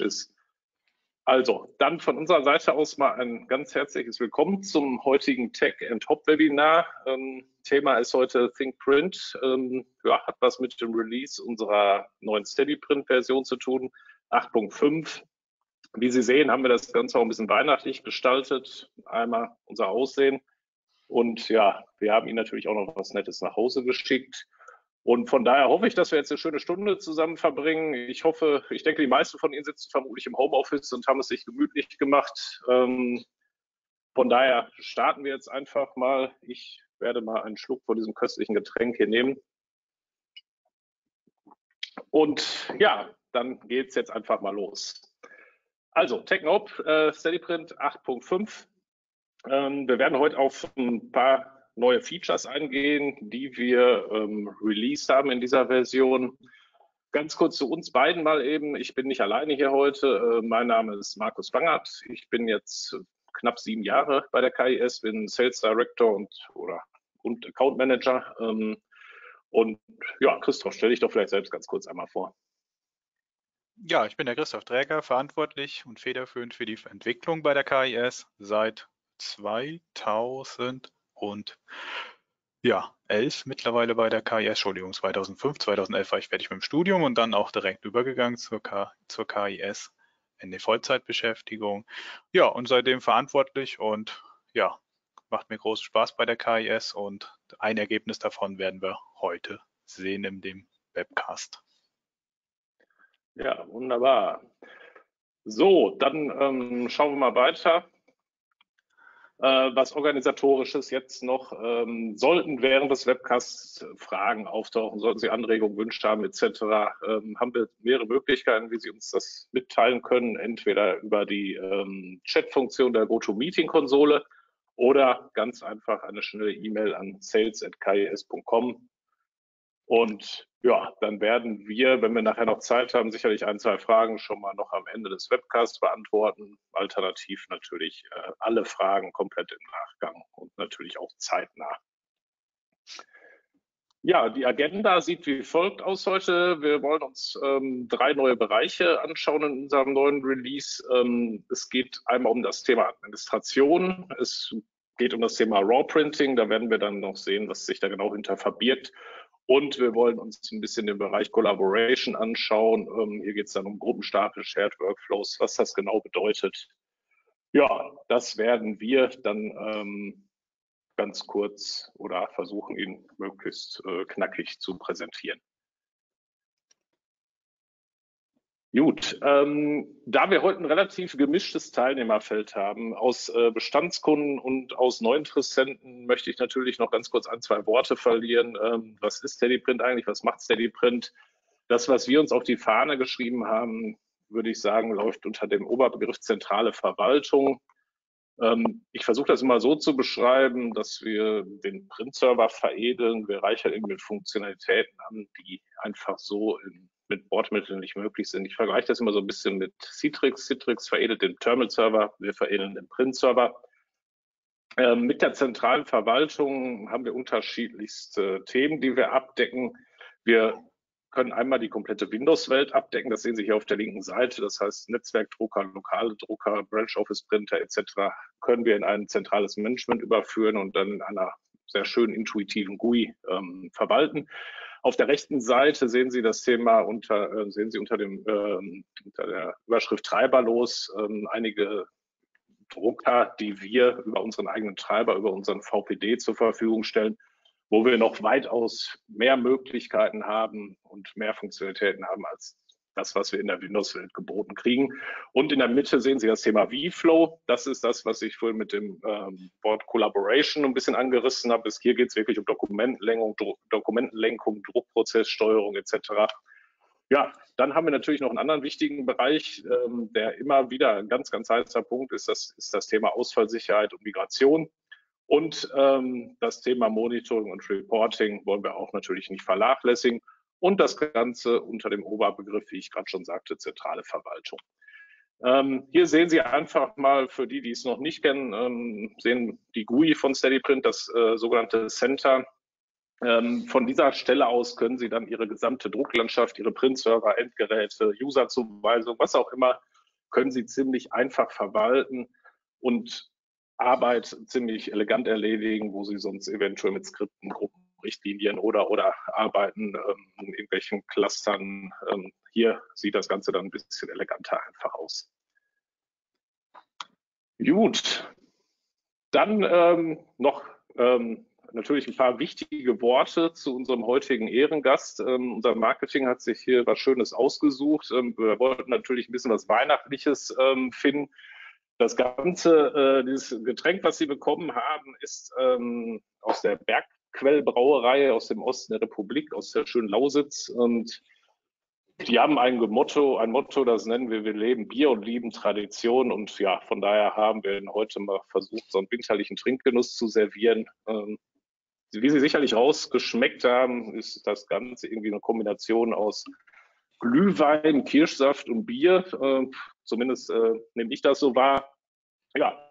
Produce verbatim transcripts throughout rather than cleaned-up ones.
ist. Also, dann von unserer Seite aus mal ein ganz herzliches Willkommen zum heutigen Tech and Hop Webinar. Ähm, Thema ist heute Think Print. Ähm, ja, hat was mit dem Release unserer neuen SteadyPrint-Version zu tun, acht Punkt fünf. Wie Sie sehen, haben wir das Ganze auch ein bisschen weihnachtlich gestaltet. Einmal unser Aussehen. Und ja, wir haben Ihnen natürlich auch noch was Nettes nach Hause geschickt. Und von daher hoffe ich, dass wir jetzt eine schöne Stunde zusammen verbringen. Ich hoffe, ich denke, die meisten von Ihnen sitzen vermutlich im Homeoffice und haben es sich gemütlich gemacht. Von daher starten wir jetzt einfach mal. Ich werde mal einen Schluck von diesem köstlichen Getränk hier nehmen. Und ja, dann geht es jetzt einfach mal los. Also, Tech and Hop, SteadyPrint acht Punkt fünf. Wir werden heute auf ein paar neue Features eingehen, die wir ähm, released haben in dieser Version. Ganz kurz zu uns beiden mal eben. Ich bin nicht alleine hier heute. Äh, mein Name ist Markus Bangert. Ich bin jetzt knapp sieben Jahre bei der K I S, bin Sales Director und, oder, und Account Manager. Ähm, und ja, Christoph, stell dich doch vielleicht selbst ganz kurz einmal vor. Ja, ich bin der Christoph Dräger, verantwortlich und federführend für die Entwicklung bei der K I S seit zweitausend. Und ja, elf mittlerweile bei der K I S, Entschuldigung, zweitausendfünf, zweitausendelf war ich fertig mit dem Studium und dann auch direkt übergegangen zur, K, zur K I S in die Vollzeitbeschäftigung. Ja, und seitdem verantwortlich und ja, macht mir großen Spaß bei der K I S und ein Ergebnis davon werden wir heute sehen in dem Webcast. Ja, wunderbar. So, dann ähm, schauen wir mal weiter. Was Organisatorisches jetzt noch, ähm, sollten während des Webcasts Fragen auftauchen, sollten Sie Anregungen, Wünsche haben et cetera, ähm, haben wir mehrere Möglichkeiten, wie Sie uns das mitteilen können, entweder über die ähm, Chat-Funktion der GoToMeeting-Konsole oder ganz einfach eine schnelle E-Mail an sales at k i s punkt com. Und ja, dann werden wir, wenn wir nachher noch Zeit haben, sicherlich ein, zwei Fragen schon mal noch am Ende des Webcasts beantworten. Alternativ natürlich äh, alle Fragen komplett im Nachgang und natürlich auch zeitnah. Ja, die Agenda sieht wie folgt aus heute. Wir wollen uns ähm, drei neue Bereiche anschauen in unserem neuen Release. Ähm, es geht einmal um das Thema Administration. Es geht um das Thema RAW PRINTING. Da werden wir dann noch sehen, was sich da genau hinter verbirgt. Und wir wollen uns ein bisschen den Bereich Collaboration anschauen. Ähm, hier geht es dann um Gruppenstapel, Shared Workflows, was das genau bedeutet. Ja, das werden wir dann ähm, ganz kurz oder versuchen, Ihnen möglichst äh, knackig zu präsentieren. Gut, ähm, da wir heute ein relativ gemischtes Teilnehmerfeld haben, aus äh, Bestandskunden und aus Neuinteressenten, möchte ich natürlich noch ganz kurz ein, zwei Worte verlieren. Ähm, was ist SteadyPrint eigentlich? Was macht SteadyPrint? Das, was wir uns auf die Fahne geschrieben haben, würde ich sagen, läuft unter dem Oberbegriff zentrale Verwaltung. Ähm, ich versuche das immer so zu beschreiben, dass wir den Print-Server veredeln. Wir reichern ihn mit Funktionalitäten an, die einfach so in mit Bordmitteln nicht möglich sind. Ich vergleiche das immer so ein bisschen mit Citrix. Citrix veredelt den Terminal-Server, wir veredeln den Print-Server. Ähm, mit der zentralen Verwaltung haben wir unterschiedlichste Themen, die wir abdecken. Wir können einmal die komplette Windows-Welt abdecken, das sehen Sie hier auf der linken Seite, das heißt Netzwerkdrucker, lokale Drucker, Branch-Office-Printer et cetera können wir in ein zentrales Management überführen und dann in einer sehr schönen intuitiven G U I ähm, verwalten. Auf der rechten Seite sehen Sie das Thema unter, äh, sehen Sie unter, dem, äh, unter der Überschrift Treiberlos äh, einige Drucker, die wir über unseren eigenen Treiber, über unseren V P D zur Verfügung stellen, wo wir noch weitaus mehr Möglichkeiten haben und mehr Funktionalitäten haben als das, was wir in der Windows-Welt geboten kriegen. Und in der Mitte sehen Sie das Thema V-Flow. Das ist das, was ich vorhin mit dem ähm, Wort Collaboration ein bisschen angerissen habe. Bis hier geht es wirklich um Dokumentenlenkung, Dro Dokumentenlenkung, Druckprozesssteuerung et cetera. Ja, dann haben wir natürlich noch einen anderen wichtigen Bereich, ähm, der immer wieder ein ganz, ganz heißer Punkt ist. Das ist das Thema Ausfallsicherheit und Migration. Und ähm, das Thema Monitoring und Reporting wollen wir auch natürlich nicht vernachlässigen. Und das Ganze unter dem Oberbegriff, wie ich gerade schon sagte, zentrale Verwaltung. Ähm, hier sehen Sie einfach mal, für die, die es noch nicht kennen, ähm, sehen die G U I von SteadyPrint, das äh, sogenannte Center. Von dieser Stelle aus können Sie dann Ihre gesamte Drucklandschaft, Ihre Printserver, Endgeräte, Userzuweisung, was auch immer, können Sie ziemlich einfach verwalten und Arbeit ziemlich elegant erledigen, wo Sie sonst eventuell mit Skripten, Gruppen, Richtlinien oder oder arbeiten ähm, in irgendwelchen Clustern. Ähm, hier sieht das Ganze dann ein bisschen eleganter einfach aus. Gut, dann ähm, noch ähm, natürlich ein paar wichtige Worte zu unserem heutigen Ehrengast. Ähm, unser Marketing hat sich hier was Schönes ausgesucht. Ähm, wir wollten natürlich ein bisschen was Weihnachtliches ähm, finden. Das ganze, äh, dieses Getränk, was Sie bekommen haben, ist ähm, aus der Berg Quellbrauerei aus dem Osten der Republik, aus der schönen Lausitz. Und die haben ein Motto, ein Motto, das nennen wir, wir leben Bier und lieben Tradition. Und ja, von daher haben wir heute mal versucht, so einen winterlichen Trinkgenuss zu servieren. Ähm, wie Sie sicherlich rausgeschmeckt haben, ist das Ganze irgendwie eine Kombination aus Glühwein, Kirschsaft und Bier. Äh, zumindest äh, nehme ich das so wahr. Ja,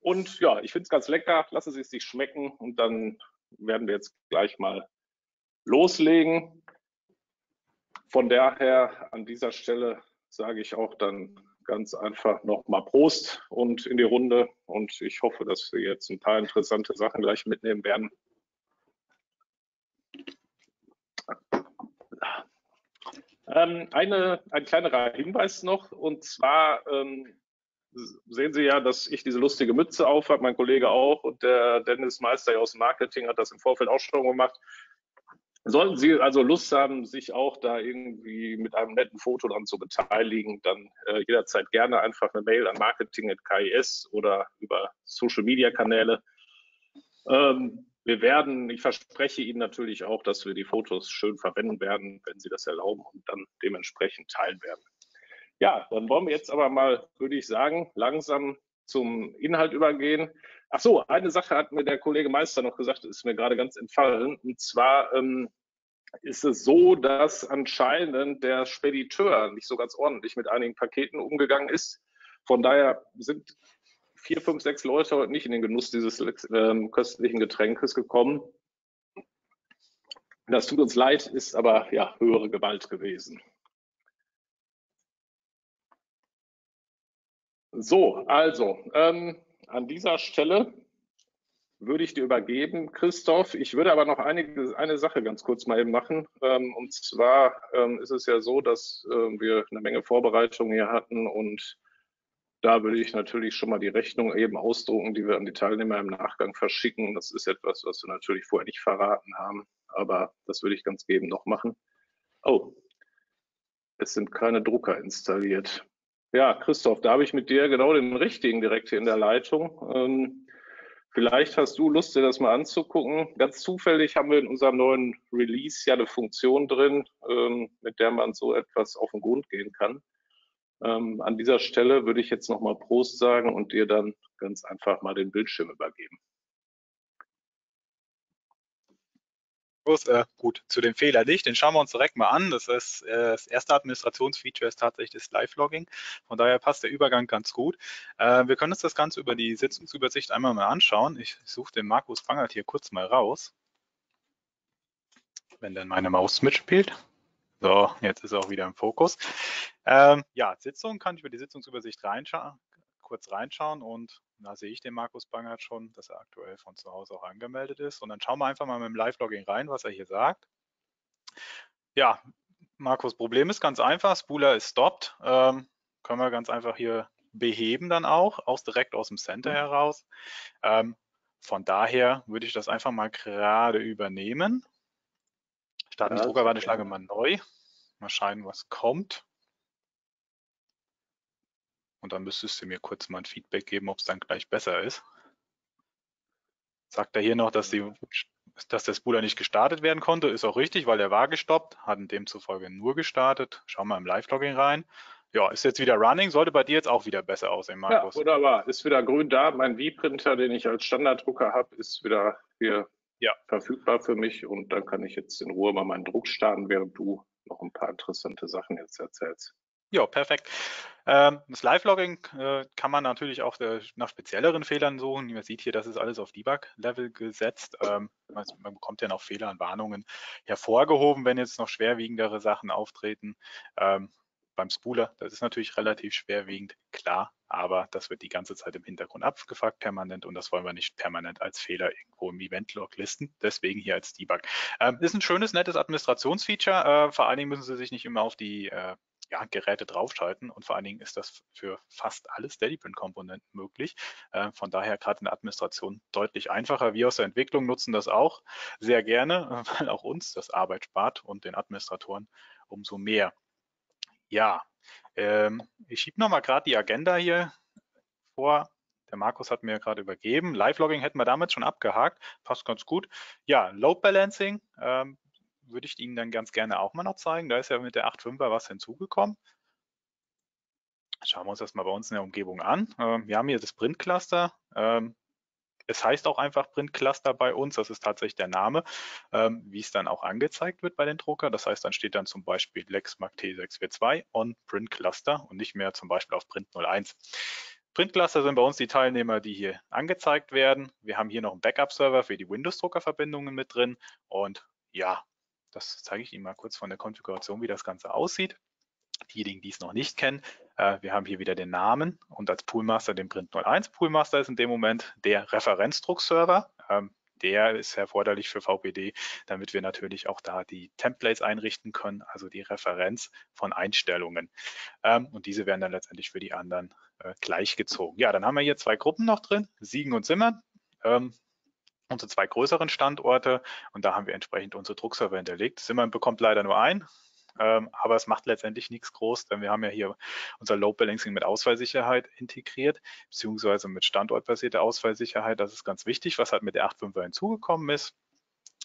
und ja, ich finde es ganz lecker. Lassen Sie es sich schmecken und dann werden wir jetzt gleich mal loslegen. Von daher an dieser Stelle sage ich auch dann ganz einfach nochmal Prost und in die Runde. Und ich hoffe, dass wir jetzt ein paar interessante Sachen gleich mitnehmen werden. Ähm, eine, ein kleinerer Hinweis noch, und zwar ähm, sehen Sie ja, dass ich diese lustige Mütze auf habe, mein Kollege auch, und der Dennis Meister aus dem Marketing hat das im Vorfeld auch schon gemacht. Sollten Sie also Lust haben, sich auch da irgendwie mit einem netten Foto dran zu beteiligen, dann äh, jederzeit gerne einfach eine Mail an marketing at K I S oder über Social Media Kanäle. Ähm, wir werden, ich verspreche Ihnen natürlich auch, dass wir die Fotos schön verwenden werden, wenn Sie das erlauben, und dann dementsprechend teilen werden. Ja, dann wollen wir jetzt aber mal, würde ich sagen, langsam zum Inhalt übergehen. Ach so, eine Sache hat mir der Kollege Meister noch gesagt, ist mir gerade ganz entfallen. Und zwar ähm, ist es so, dass anscheinend der Spediteur nicht so ganz ordentlich mit einigen Paketen umgegangen ist. Von daher sind vier, fünf, sechs Leute heute nicht in den Genuss dieses ähm, köstlichen Getränkes gekommen. Das tut uns leid, ist aber ja höhere Gewalt gewesen. So, also ähm, an dieser Stelle würde ich dir übergeben, Christoph. Ich würde aber noch einige, eine Sache ganz kurz mal eben machen. Ähm, und zwar ähm, ist es ja so, dass äh, wir eine Menge Vorbereitungen hier hatten, und da würde ich natürlich schon mal die Rechnung eben ausdrucken, die wir an die Teilnehmer im Nachgang verschicken. Das ist etwas, was wir natürlich vorher nicht verraten haben, aber das würde ich ganz eben noch machen. Oh, es sind keine Drucker installiert. Ja, Christoph, da habe ich mit dir genau den richtigen direkt hier in der Leitung. Ähm, vielleicht hast du Lust, dir das mal anzugucken. Ganz zufällig haben wir in unserem neuen Release ja eine Funktion drin, ähm, mit der man so etwas auf den Grund gehen kann. Ähm, an dieser Stelle würde ich jetzt nochmal Prost sagen und dir dann ganz einfach mal den Bildschirm übergeben. Äh, gut, zu dem Fehler nicht, den schauen wir uns direkt mal an. Das ist äh, das erste Administrationsfeature ist tatsächlich das Live-Logging. Von daher passt der Übergang ganz gut. Äh, wir können uns das Ganze über die Sitzungsübersicht einmal mal anschauen. Ich suche den Markus Bangert hier kurz mal raus, wenn dann meine Maus mitspielt. So, jetzt ist er auch wieder im Fokus. Ähm, ja, Sitzung kann ich über die Sitzungsübersicht reinscha- kurz reinschauen, und da sehe ich den Markus Bangert schon, dass er aktuell von zu Hause auch angemeldet ist. Und dann schauen wir einfach mal mit dem Live-Logging rein, was er hier sagt. Ja, Markus, Problem ist ganz einfach. Spooler ist stopped. Ähm, können wir ganz einfach hier beheben dann auch, aus, direkt aus dem Center heraus. Ähm, von daher würde ich das einfach mal gerade übernehmen. Startungsdruckerwarte schlage mal neu. Mal schauen, was kommt. Und dann müsstest du mir kurz mal ein Feedback geben, ob es dann gleich besser ist. Sagt er hier noch, dass, die, dass der Spooler nicht gestartet werden konnte. Ist auch richtig, weil er war gestoppt, hat in demzufolge nur gestartet. Schauen wir im Live-Logging rein. Ja, ist jetzt wieder running, sollte bei dir jetzt auch wieder besser aussehen, Markus. Ja, wunderbar, ist wieder grün da. Mein V-Printer, den ich als Standarddrucker habe, ist wieder hier ja. verfügbar für mich. Und dann kann ich jetzt in Ruhe mal meinen Druck starten, während du noch ein paar interessante Sachen jetzt erzählst. Ja, perfekt. Das Live-Logging kann man natürlich auch nach spezielleren Fehlern suchen. Man sieht hier, das ist alles auf Debug-Level gesetzt. Man bekommt ja noch Fehler und Warnungen hervorgehoben, wenn jetzt noch schwerwiegendere Sachen auftreten. Beim Spooler, das ist natürlich relativ schwerwiegend, klar, aber das wird die ganze Zeit im Hintergrund abgefragt permanent und das wollen wir nicht permanent als Fehler irgendwo im Event-Log listen, deswegen hier als Debug. Ähm, ist ein schönes, nettes Administrationsfeature, äh, vor allen Dingen müssen Sie sich nicht immer auf die äh, ja, Geräte draufschalten und vor allen Dingen ist das für fast alle SteadyPrint-Komponenten möglich, äh, von daher gerade in der Administration deutlich einfacher. Wir aus der Entwicklung nutzen das auch sehr gerne, weil auch uns das Arbeit spart und den Administratoren umso mehr. Ja, ähm, ich schiebe nochmal gerade die Agenda hier vor. Der Markus hat mir gerade übergeben. Live-Logging hätten wir damit schon abgehakt. Passt ganz gut. Ja, Load Balancing ähm, würde ich Ihnen dann ganz gerne auch mal noch zeigen. Da ist ja mit der acht Punkt fünfer was hinzugekommen. Schauen wir uns das mal bei uns in der Umgebung an. Ähm, wir haben hier das Print-Cluster. Ähm, Es heißt auch einfach Print-Cluster bei uns, das ist tatsächlich der Name, ähm, wie es dann auch angezeigt wird bei den Drucker. Das heißt, dann steht dann zum Beispiel Lexmark T sechs vier zwei on Print-Cluster und nicht mehr zum Beispiel auf Print null eins. Print-Cluster sind bei uns die Teilnehmer, die hier angezeigt werden. Wir haben hier noch einen Backup-Server für die Windows-Drucker-Verbindungen mit drin. Und ja, das zeige ich Ihnen mal kurz von der Konfiguration, wie das Ganze aussieht. Diejenigen, die es noch nicht kennen, wir haben hier wieder den Namen und als Poolmaster den Print null eins. Poolmaster ist in dem Moment der Referenzdruckserver. Der ist erforderlich für V P D, damit wir natürlich auch da die Templates einrichten können, also die Referenz von Einstellungen. Und diese werden dann letztendlich für die anderen gleichgezogen. Ja, dann haben wir hier zwei Gruppen noch drin, Siegen und Simmern. Unsere zwei größeren Standorte und da haben wir entsprechend unsere Druckserver hinterlegt. Simmern bekommt leider nur einen. Aber es macht letztendlich nichts groß, denn wir haben ja hier unser Load Balancing mit Ausfallsicherheit integriert, beziehungsweise mit standortbasierter Ausfallsicherheit. Das ist ganz wichtig, was halt mit der acht Punkt fünfer hinzugekommen ist.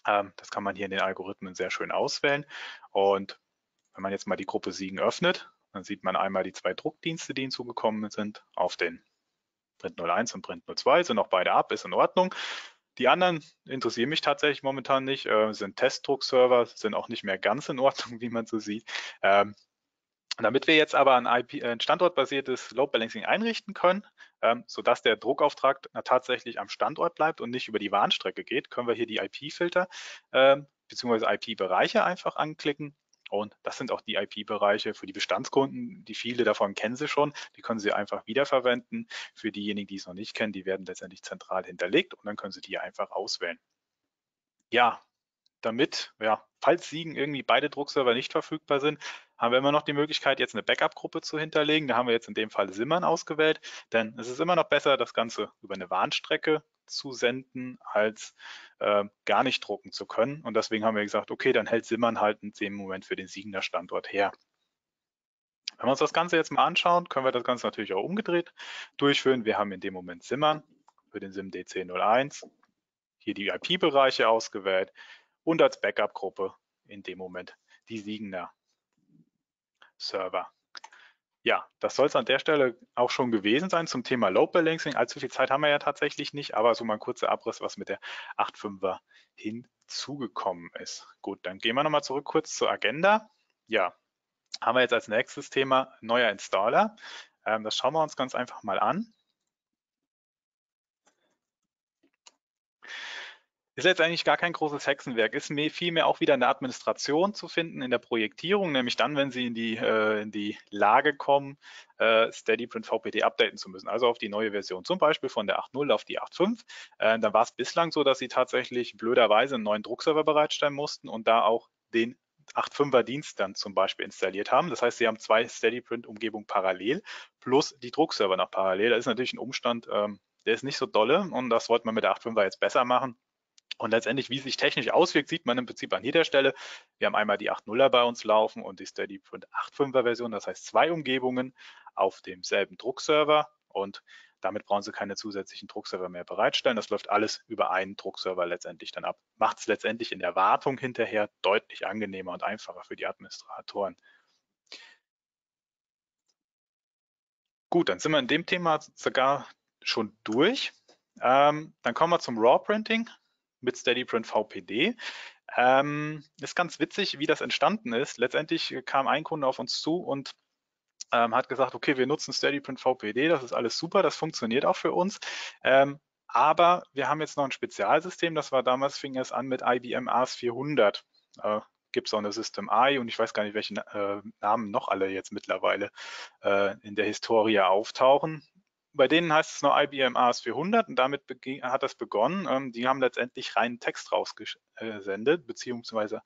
Das kann man hier in den Algorithmen sehr schön auswählen. Und wenn man jetzt mal die Gruppe Siegen öffnet, dann sieht man einmal die zwei Druckdienste, die hinzugekommen sind, auf den Print null eins und Print null zwei, sind auch beide ab, ist in Ordnung. Die anderen interessieren mich tatsächlich momentan nicht, äh, sind Testdruckserver, sind auch nicht mehr ganz in Ordnung, wie man so sieht. Ähm, damit wir jetzt aber ein, I P, ein standortbasiertes Load Balancing einrichten können, ähm, sodass der Druckauftrag tatsächlich am Standort bleibt und nicht über die Warnstrecke geht, können wir hier die I P-Filter äh, bzw. I P-Bereiche einfach anklicken. Und das sind auch die I P-Bereiche für die Bestandskunden, die viele davon kennen sie schon, die können sie einfach wiederverwenden. Für diejenigen, die es noch nicht kennen, die werden letztendlich zentral hinterlegt und dann können sie die einfach auswählen. Ja, damit, ja, falls Siegen irgendwie beide Druckserver nicht verfügbar sind, haben wir immer noch die Möglichkeit, jetzt eine Backup-Gruppe zu hinterlegen. Da haben wir jetzt in dem Fall Simmern ausgewählt, denn es ist immer noch besser, das Ganze über eine Warnstrecke zu senden, als äh, gar nicht drucken zu können. Und deswegen haben wir gesagt, okay, dann hält Simmern halt in dem Moment für den Siegener Standort her. Wenn wir uns das Ganze jetzt mal anschauen, können wir das Ganze natürlich auch umgedreht durchführen. Wir haben in dem Moment Simmern für den SIM D zehn null eins, hier die I P-Bereiche ausgewählt und als Backup-Gruppe in dem Moment die Siegener Server. Ja, das soll es an der Stelle auch schon gewesen sein zum Thema Load Balancing. Allzu viel Zeit haben wir ja tatsächlich nicht, aber so mal ein kurzer Abriss, was mit der acht Punkt fünfer hinzugekommen ist. Gut, dann gehen wir nochmal zurück kurz zur Agenda. Ja, haben wir jetzt als nächstes Thema neuer Installer. Ähm, das schauen wir uns ganz einfach mal an. Ist letztendlich gar kein großes Hexenwerk, ist vielmehr auch wieder in der Administration zu finden, in der Projektierung, nämlich dann, wenn Sie in die, äh, in die Lage kommen, äh, SteadyPrint V P D updaten zu müssen, also auf die neue Version, zum Beispiel von der acht Punkt null auf die acht Punkt fünf. Äh, dann war es bislang so, dass Sie tatsächlich blöderweise einen neuen Druckserver bereitstellen mussten und da auch den acht Punkt fünfer Dienst dann zum Beispiel installiert haben. Das heißt, Sie haben zwei SteadyPrint-Umgebungen parallel plus die Druckserver noch parallel. Das ist natürlich ein Umstand, ähm, der ist nicht so dolle und das wollte man mit der acht Punkt fünfer jetzt besser machen. Und letztendlich, wie es sich technisch auswirkt, sieht man im Prinzip an jeder Stelle. Wir haben einmal die acht Punkt nuller bei uns laufen und die SteadyPrint acht Punkt fünfer Version, das heißt zwei Umgebungen auf demselben Druckserver und damit brauchen Sie keine zusätzlichen Druckserver mehr bereitstellen. Das läuft alles über einen Druckserver letztendlich dann ab. Macht es letztendlich in der Wartung hinterher deutlich angenehmer und einfacher für die Administratoren. Gut, dann sind wir in dem Thema sogar schon durch. Ähm, dann kommen wir zum RAW Printing mit SteadyPrint V P D. Ähm, ist ganz witzig, wie das entstanden ist. Letztendlich kam ein Kunde auf uns zu und ähm, hat gesagt, okay, wir nutzen SteadyPrint V P D, das ist alles super, das funktioniert auch für uns. Ähm, aber wir haben jetzt noch ein Spezialsystem, das war damals, fing es an mit I B M A S vierhundert. Äh, gibt es auch eine System i und ich weiß gar nicht, welche äh, Namen noch alle jetzt mittlerweile äh, in der Historie auftauchen. Bei denen heißt es nur I B M A S vierhundert und damit hat das begonnen. Ähm, die haben letztendlich reinen Text rausgesendet, beziehungsweise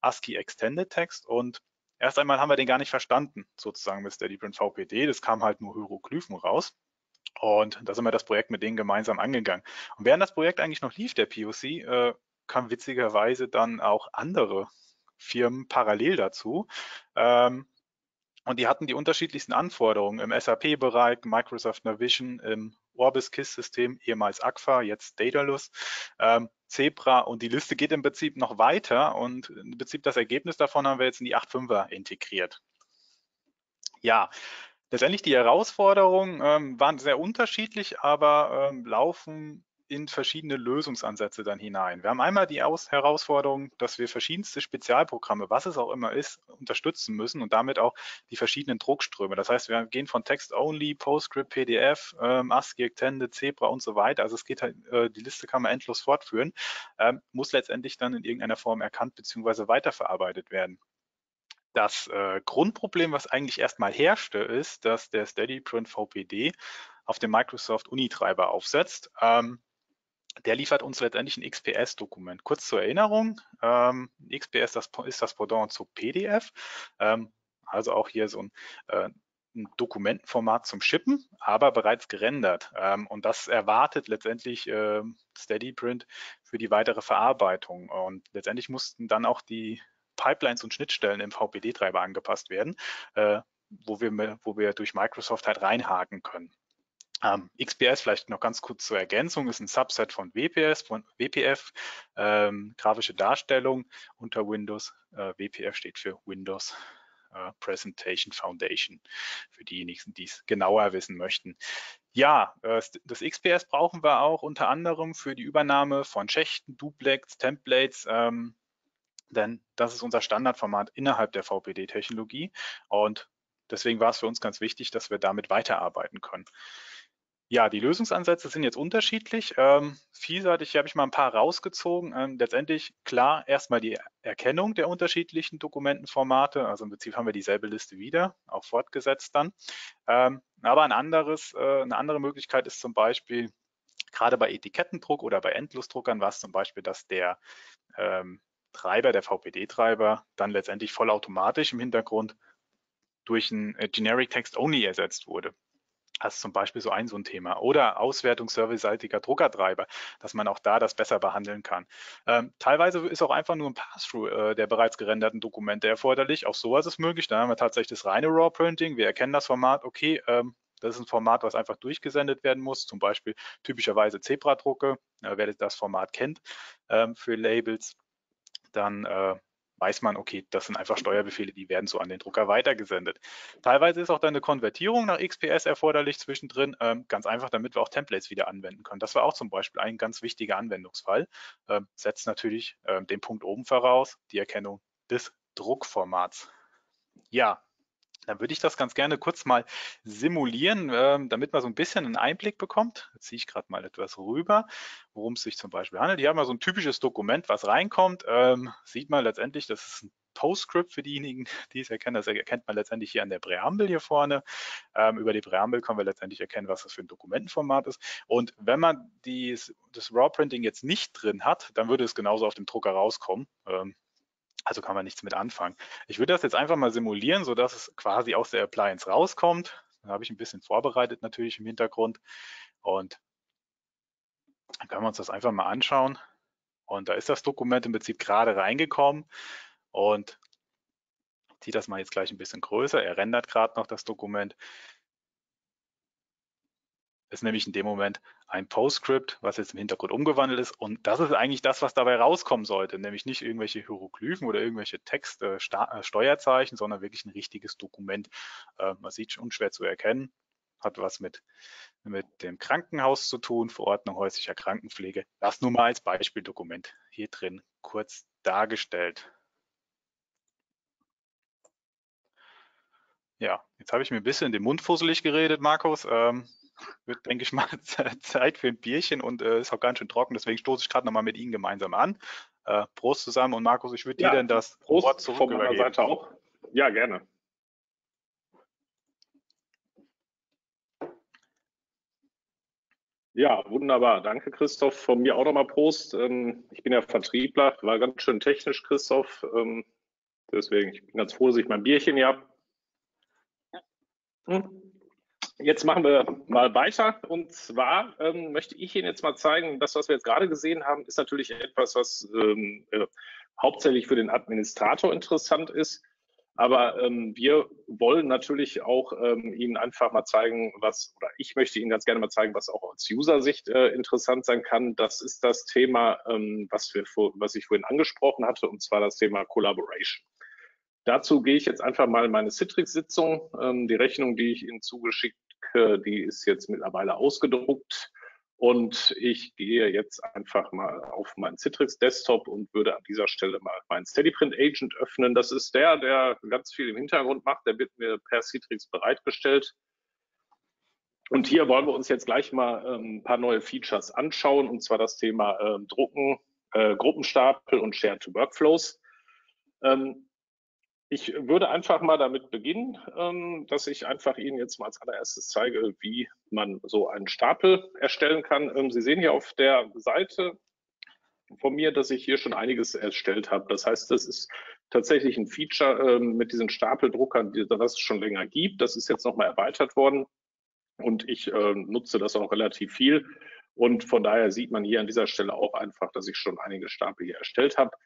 ASCII Extended Text, und erst einmal haben wir den gar nicht verstanden, sozusagen mit SteadyPrint V P D. Das kam halt nur Hieroglyphen raus. Und da sind wir das Projekt mit denen gemeinsam angegangen. Und während das Projekt eigentlich noch lief, der P O C, äh, kamen witzigerweise dann auch andere Firmen parallel dazu. Ähm, Und die hatten die unterschiedlichsten Anforderungen im S A P-Bereich, Microsoft Navision, im Orbis-Kiss-System, ehemals A G F A, jetzt Daedalus, ähm, Zebra, und die Liste geht im Prinzip noch weiter, und im Prinzip das Ergebnis davon haben wir jetzt in die acht Punkt fünfer integriert. Ja, letztendlich die Herausforderungen ähm, waren sehr unterschiedlich, aber ähm, laufen in verschiedene Lösungsansätze dann hinein. Wir haben einmal die Aus- Herausforderung, dass wir verschiedenste Spezialprogramme, was es auch immer ist, unterstützen müssen und damit auch die verschiedenen Druckströme. Das heißt, wir gehen von Text-Only, PostScript, P D F, ähm, ASCII, Extended, Zebra und so weiter. Also es geht halt, äh, die Liste kann man endlos fortführen, ähm, muss letztendlich dann in irgendeiner Form erkannt bzw. weiterverarbeitet werden. Das äh, Grundproblem, was eigentlich erstmal herrschte, ist, dass der SteadyPrint V P D auf dem Microsoft Unitreiber aufsetzt. Ähm, Der liefert uns letztendlich ein X P S-Dokument. Kurz zur Erinnerung, ähm, X P S das, ist das Pendant zu P D F, ähm, also auch hier so ein, äh, ein Dokumentenformat zum Shippen, aber bereits gerendert. Ähm, und das erwartet letztendlich äh, SteadyPrint für die weitere Verarbeitung. Und letztendlich mussten dann auch die Pipelines und Schnittstellen im V P D-Treiber angepasst werden, äh, wo wir, wo wir durch Microsoft halt reinhaken können. Um, X P S vielleicht noch ganz kurz zur Ergänzung, ist ein Subset von W P S, von W P F, ähm, grafische Darstellung unter Windows. Äh, W P F steht für Windows äh, Presentation Foundation, für diejenigen, die es genauer wissen möchten. Ja, äh, das X P S brauchen wir auch unter anderem für die Übernahme von Schächten, Duplex, Templates, ähm, denn das ist unser Standardformat innerhalb der V P D-Technologie, und deswegen war es für uns ganz wichtig, dass wir damit weiterarbeiten können. Ja, die Lösungsansätze sind jetzt unterschiedlich. Ähm, vielseitig habe ich mal ein paar rausgezogen. Ähm, letztendlich, klar, erstmal die Erkennung der unterschiedlichen Dokumentenformate. Also im Prinzip haben wir dieselbe Liste wieder, auch fortgesetzt dann. Ähm, aber ein anderes, äh, eine andere Möglichkeit ist zum Beispiel, gerade bei Etikettendruck oder bei Endlosdruckern war es zum Beispiel, dass der ähm, Treiber, der V P D-Treiber, dann letztendlich vollautomatisch im Hintergrund durch ein äh, Generic Text Only ersetzt wurde. Das ist zum Beispiel so ein, so ein Thema. Oder Auswertung serviceseitiger Druckertreiber, dass man auch da das besser behandeln kann. Ähm, teilweise ist auch einfach nur ein Pass-Through äh, der bereits gerenderten Dokumente erforderlich. Auch sowas ist möglich. Da haben wir tatsächlich das reine RAW Printing. Wir erkennen das Format. Okay, ähm, das ist ein Format, was einfach durchgesendet werden muss. Zum Beispiel typischerweise Zebra-Drucke. Äh, wer das Format kennt ähm, für Labels, dann äh, weiß man, okay, das sind einfach Steuerbefehle, die werden so an den Drucker weitergesendet. Teilweise ist auch dann eine Konvertierung nach X P S erforderlich zwischendrin, ähm, ganz einfach, damit wir auch Templates wieder anwenden können. Das war auch zum Beispiel ein ganz wichtiger Anwendungsfall. Ähm, setzt natürlich ähm, den Punkt oben voraus, die Erkennung des Druckformats. Ja, dann würde ich das ganz gerne kurz mal simulieren, ähm, damit man so ein bisschen einen Einblick bekommt. Jetzt ziehe ich gerade mal etwas rüber, worum es sich zum Beispiel handelt. Hier haben wir so ein typisches Dokument, was reinkommt. Ähm, sieht man letztendlich, das ist ein PostScript für diejenigen, die es erkennen. Das erkennt man letztendlich hier an der Präambel hier vorne. Ähm, über die Präambel können wir letztendlich erkennen, was das für ein Dokumentenformat ist. Und wenn man dies, das RAW-Printing jetzt nicht drin hat, dann würde es genauso auf dem Drucker rauskommen. Ähm, Also kann man nichts mit anfangen. Ich würde das jetzt einfach mal simulieren, sodass es quasi aus der Appliance rauskommt. Da habe ich ein bisschen vorbereitet natürlich im Hintergrund. Und dann können wir uns das einfach mal anschauen. Und da ist das Dokument im Prinzip gerade reingekommen. Und ich ziehe das mal jetzt gleich ein bisschen größer. Er rendert gerade noch das Dokument. Ist nämlich in dem Moment ein PostScript, was jetzt im Hintergrund umgewandelt ist. Und das ist eigentlich das, was dabei rauskommen sollte, nämlich nicht irgendwelche Hieroglyphen oder irgendwelche Texte, äh, Steuerzeichen, sondern wirklich ein richtiges Dokument. Äh, man sieht schon, unschwer zu erkennen, hat was mit, mit dem Krankenhaus zu tun, Verordnung häuslicher Krankenpflege. Das nur mal als Beispieldokument hier drin kurz dargestellt. Ja, jetzt habe ich mir ein bisschen den Mund fusselig geredet, Markus. Ähm, wird, denke ich mal, Zeit für ein Bierchen und äh, ist auch ganz schön trocken. Deswegen stoße ich gerade nochmal mit Ihnen gemeinsam an. Äh, Prost zusammen und Markus, ich würde ja, dir dann das Prost Wort zurück von meiner Seite auch. Ja, gerne. Ja, wunderbar. Danke, Christoph. Von mir auch nochmal Prost. Ich bin ja Vertriebler, war ganz schön technisch, Christoph. Deswegen, ich bin ganz froh, dass ich mein Bierchen hier habe. Jetzt machen wir mal weiter. Und zwar ähm, möchte ich Ihnen jetzt mal zeigen, das, was wir jetzt gerade gesehen haben, ist natürlich etwas, was ähm, äh, hauptsächlich für den Administrator interessant ist. Aber ähm, wir wollen natürlich auch ähm, Ihnen einfach mal zeigen, was, oder ich möchte Ihnen ganz gerne mal zeigen, was auch aus User-Sicht äh, interessant sein kann. Das ist das Thema, ähm, was, wir vor, was ich vorhin angesprochen hatte, und zwar das Thema Collaboration. Dazu gehe ich jetzt einfach mal in meine Citrix-Sitzung. Ähm, die Rechnung, die ich Ihnen zugeschickt, äh, die ist jetzt mittlerweile ausgedruckt. Und ich gehe jetzt einfach mal auf meinen Citrix-Desktop und würde an dieser Stelle mal meinen SteadyPrint-Agent öffnen. Das ist der, der ganz viel im Hintergrund macht. Der wird mir per Citrix bereitgestellt. Und hier wollen wir uns jetzt gleich mal ähm, ein paar neue Features anschauen, und zwar das Thema äh, Drucken, äh, Gruppenstapel und Shared Workflows. Ähm, Ich würde einfach mal damit beginnen, dass ich einfach Ihnen jetzt mal als allererstes zeige, wie man so einen Stapel erstellen kann. Sie sehen hier auf der Seite von mir, dass ich hier schon einiges erstellt habe. Das heißt, das ist tatsächlich ein Feature mit diesen Stapeldruckern, das es schon länger gibt. Das ist jetzt nochmal erweitert worden und ich nutze das auch relativ viel. Und von daher sieht man hier an dieser Stelle auch einfach, dass ich schon einige Stapel hier erstellt habe.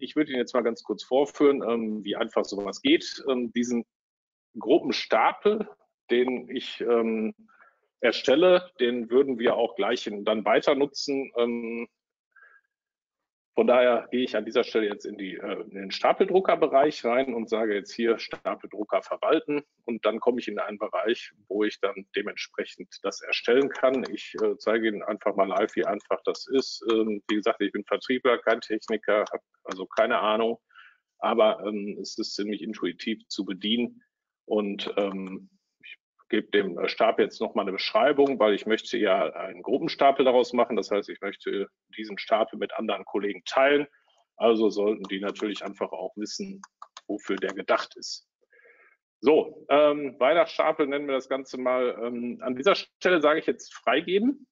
Ich würde Ihnen jetzt mal ganz kurz vorführen, wie einfach sowas geht. Diesen Gruppenstapel, den ich erstelle, den würden wir auch gleich dann weiter nutzen. Von daher gehe ich an dieser Stelle jetzt in, die, in den Stapeldruckerbereich rein und sage jetzt hier Stapeldrucker verwalten. Und dann komme ich in einen Bereich, wo ich dann dementsprechend das erstellen kann. Ich äh, zeige Ihnen einfach mal live, wie einfach das ist. Ähm, wie gesagt, ich bin Vertriebler, kein Techniker, habe also keine Ahnung. Aber ähm, es ist ziemlich intuitiv zu bedienen. Und ähm, ich gebe dem Stapel jetzt nochmal eine Beschreibung, weil ich möchte ja einen Gruppenstapel daraus machen. Das heißt, ich möchte diesen Stapel mit anderen Kollegen teilen. Also sollten die natürlich einfach auch wissen, wofür der gedacht ist. So, ähm, Weihnachtsstapel nennen wir das Ganze mal. Ähm, an dieser Stelle sage ich jetzt freigeben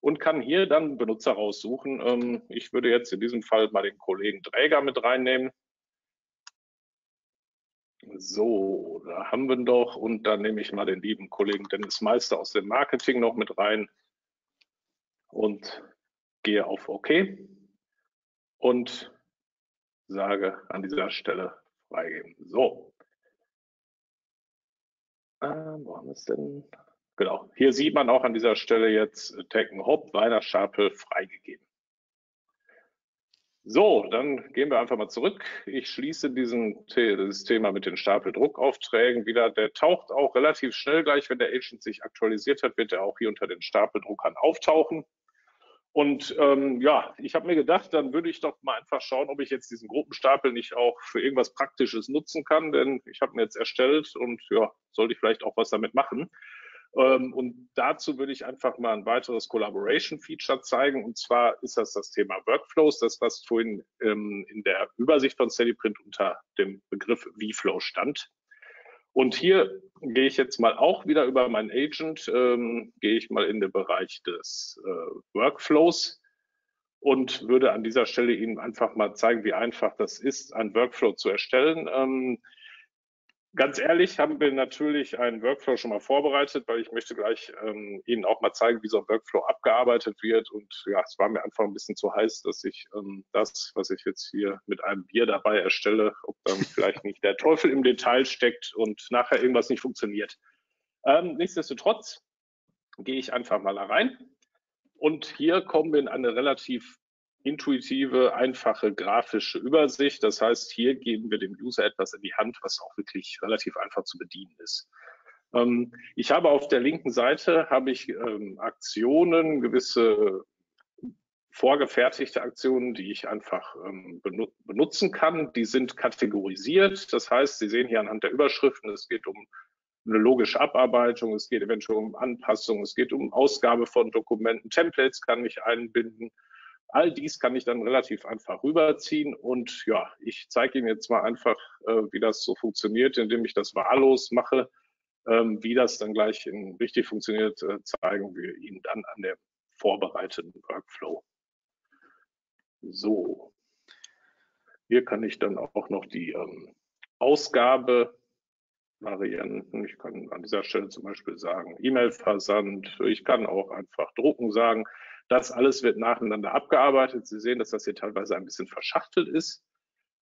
und kann hier dann Benutzer raussuchen. Ähm, ich würde jetzt in diesem Fall mal den Kollegen Dräger mit reinnehmen. So, da haben wir ihn doch. Und dann nehme ich mal den lieben Kollegen Dennis Meister aus dem Marketing noch mit rein und gehe auf OK und sage an dieser Stelle freigeben. So. Ähm, wo haben wir es denn? Genau, hier sieht man auch an dieser Stelle jetzt Tech/n/Hop, Weihnachtsstapel freigegeben. So, dann gehen wir einfach mal zurück. Ich schließe diesen, dieses Thema mit den Stapeldruckaufträgen wieder. Der taucht auch relativ schnell gleich, wenn der Agent sich aktualisiert hat, wird er auch hier unter den Stapeldruckern auftauchen. Und ähm, ja, ich habe mir gedacht, dann würde ich doch mal einfach schauen, ob ich jetzt diesen Gruppenstapel nicht auch für irgendwas Praktisches nutzen kann, denn ich habe ihn jetzt erstellt und ja, sollte ich vielleicht auch was damit machen. Ähm, und dazu würde ich einfach mal ein weiteres Collaboration-Feature zeigen, und zwar ist das das Thema Workflows, das was vorhin ähm, in der Übersicht von SteadyPrint unter dem Begriff V-Flow stand. Und hier gehe ich jetzt mal auch wieder über meinen Agent, ähm, gehe ich mal in den Bereich des äh, Workflows und würde an dieser Stelle Ihnen einfach mal zeigen, wie einfach das ist, einen Workflow zu erstellen. Ähm, ganz ehrlich haben wir natürlich einen Workflow schon mal vorbereitet, weil ich möchte gleich ähm, Ihnen auch mal zeigen, wie so ein Workflow abgearbeitet wird. Und ja, es war mir einfach ein bisschen zu heiß, dass ich ähm, das, was ich jetzt hier mit einem Bier dabei erstelle, ob dann vielleicht nicht der Teufel im Detail steckt und nachher irgendwas nicht funktioniert. Ähm, nichtsdestotrotz gehe ich einfach mal da rein. Und hier kommen wir in eine relativ intuitive, einfache grafische Übersicht. Das heißt, hier geben wir dem User etwas in die Hand, was auch wirklich relativ einfach zu bedienen ist. Ähm, ich habe auf der linken Seite habe ich ähm, Aktionen, gewisse vorgefertigte Aktionen, die ich einfach ähm, benutzen kann. Die sind kategorisiert. Das heißt, Sie sehen hier anhand der Überschriften, es geht um eine logische Abarbeitung, es geht eventuell um Anpassung, es geht um Ausgabe von Dokumenten, Templates kann ich einbinden. All dies kann ich dann relativ einfach rüberziehen. Und ja, ich zeige Ihnen jetzt mal einfach, äh, wie das so funktioniert, indem ich das wahllos mache. Ähm, wie das dann gleich in richtig funktioniert, äh, zeigen wir Ihnen dann an der vorbereiteten Workflow. So, hier kann ich dann auch noch die ähm, Ausgabe variieren. Ich kann an dieser Stelle zum Beispiel sagen, E-Mail-Versand. Ich kann auch einfach drucken sagen. Das alles wird nacheinander abgearbeitet. Sie sehen, dass das hier teilweise ein bisschen verschachtelt ist.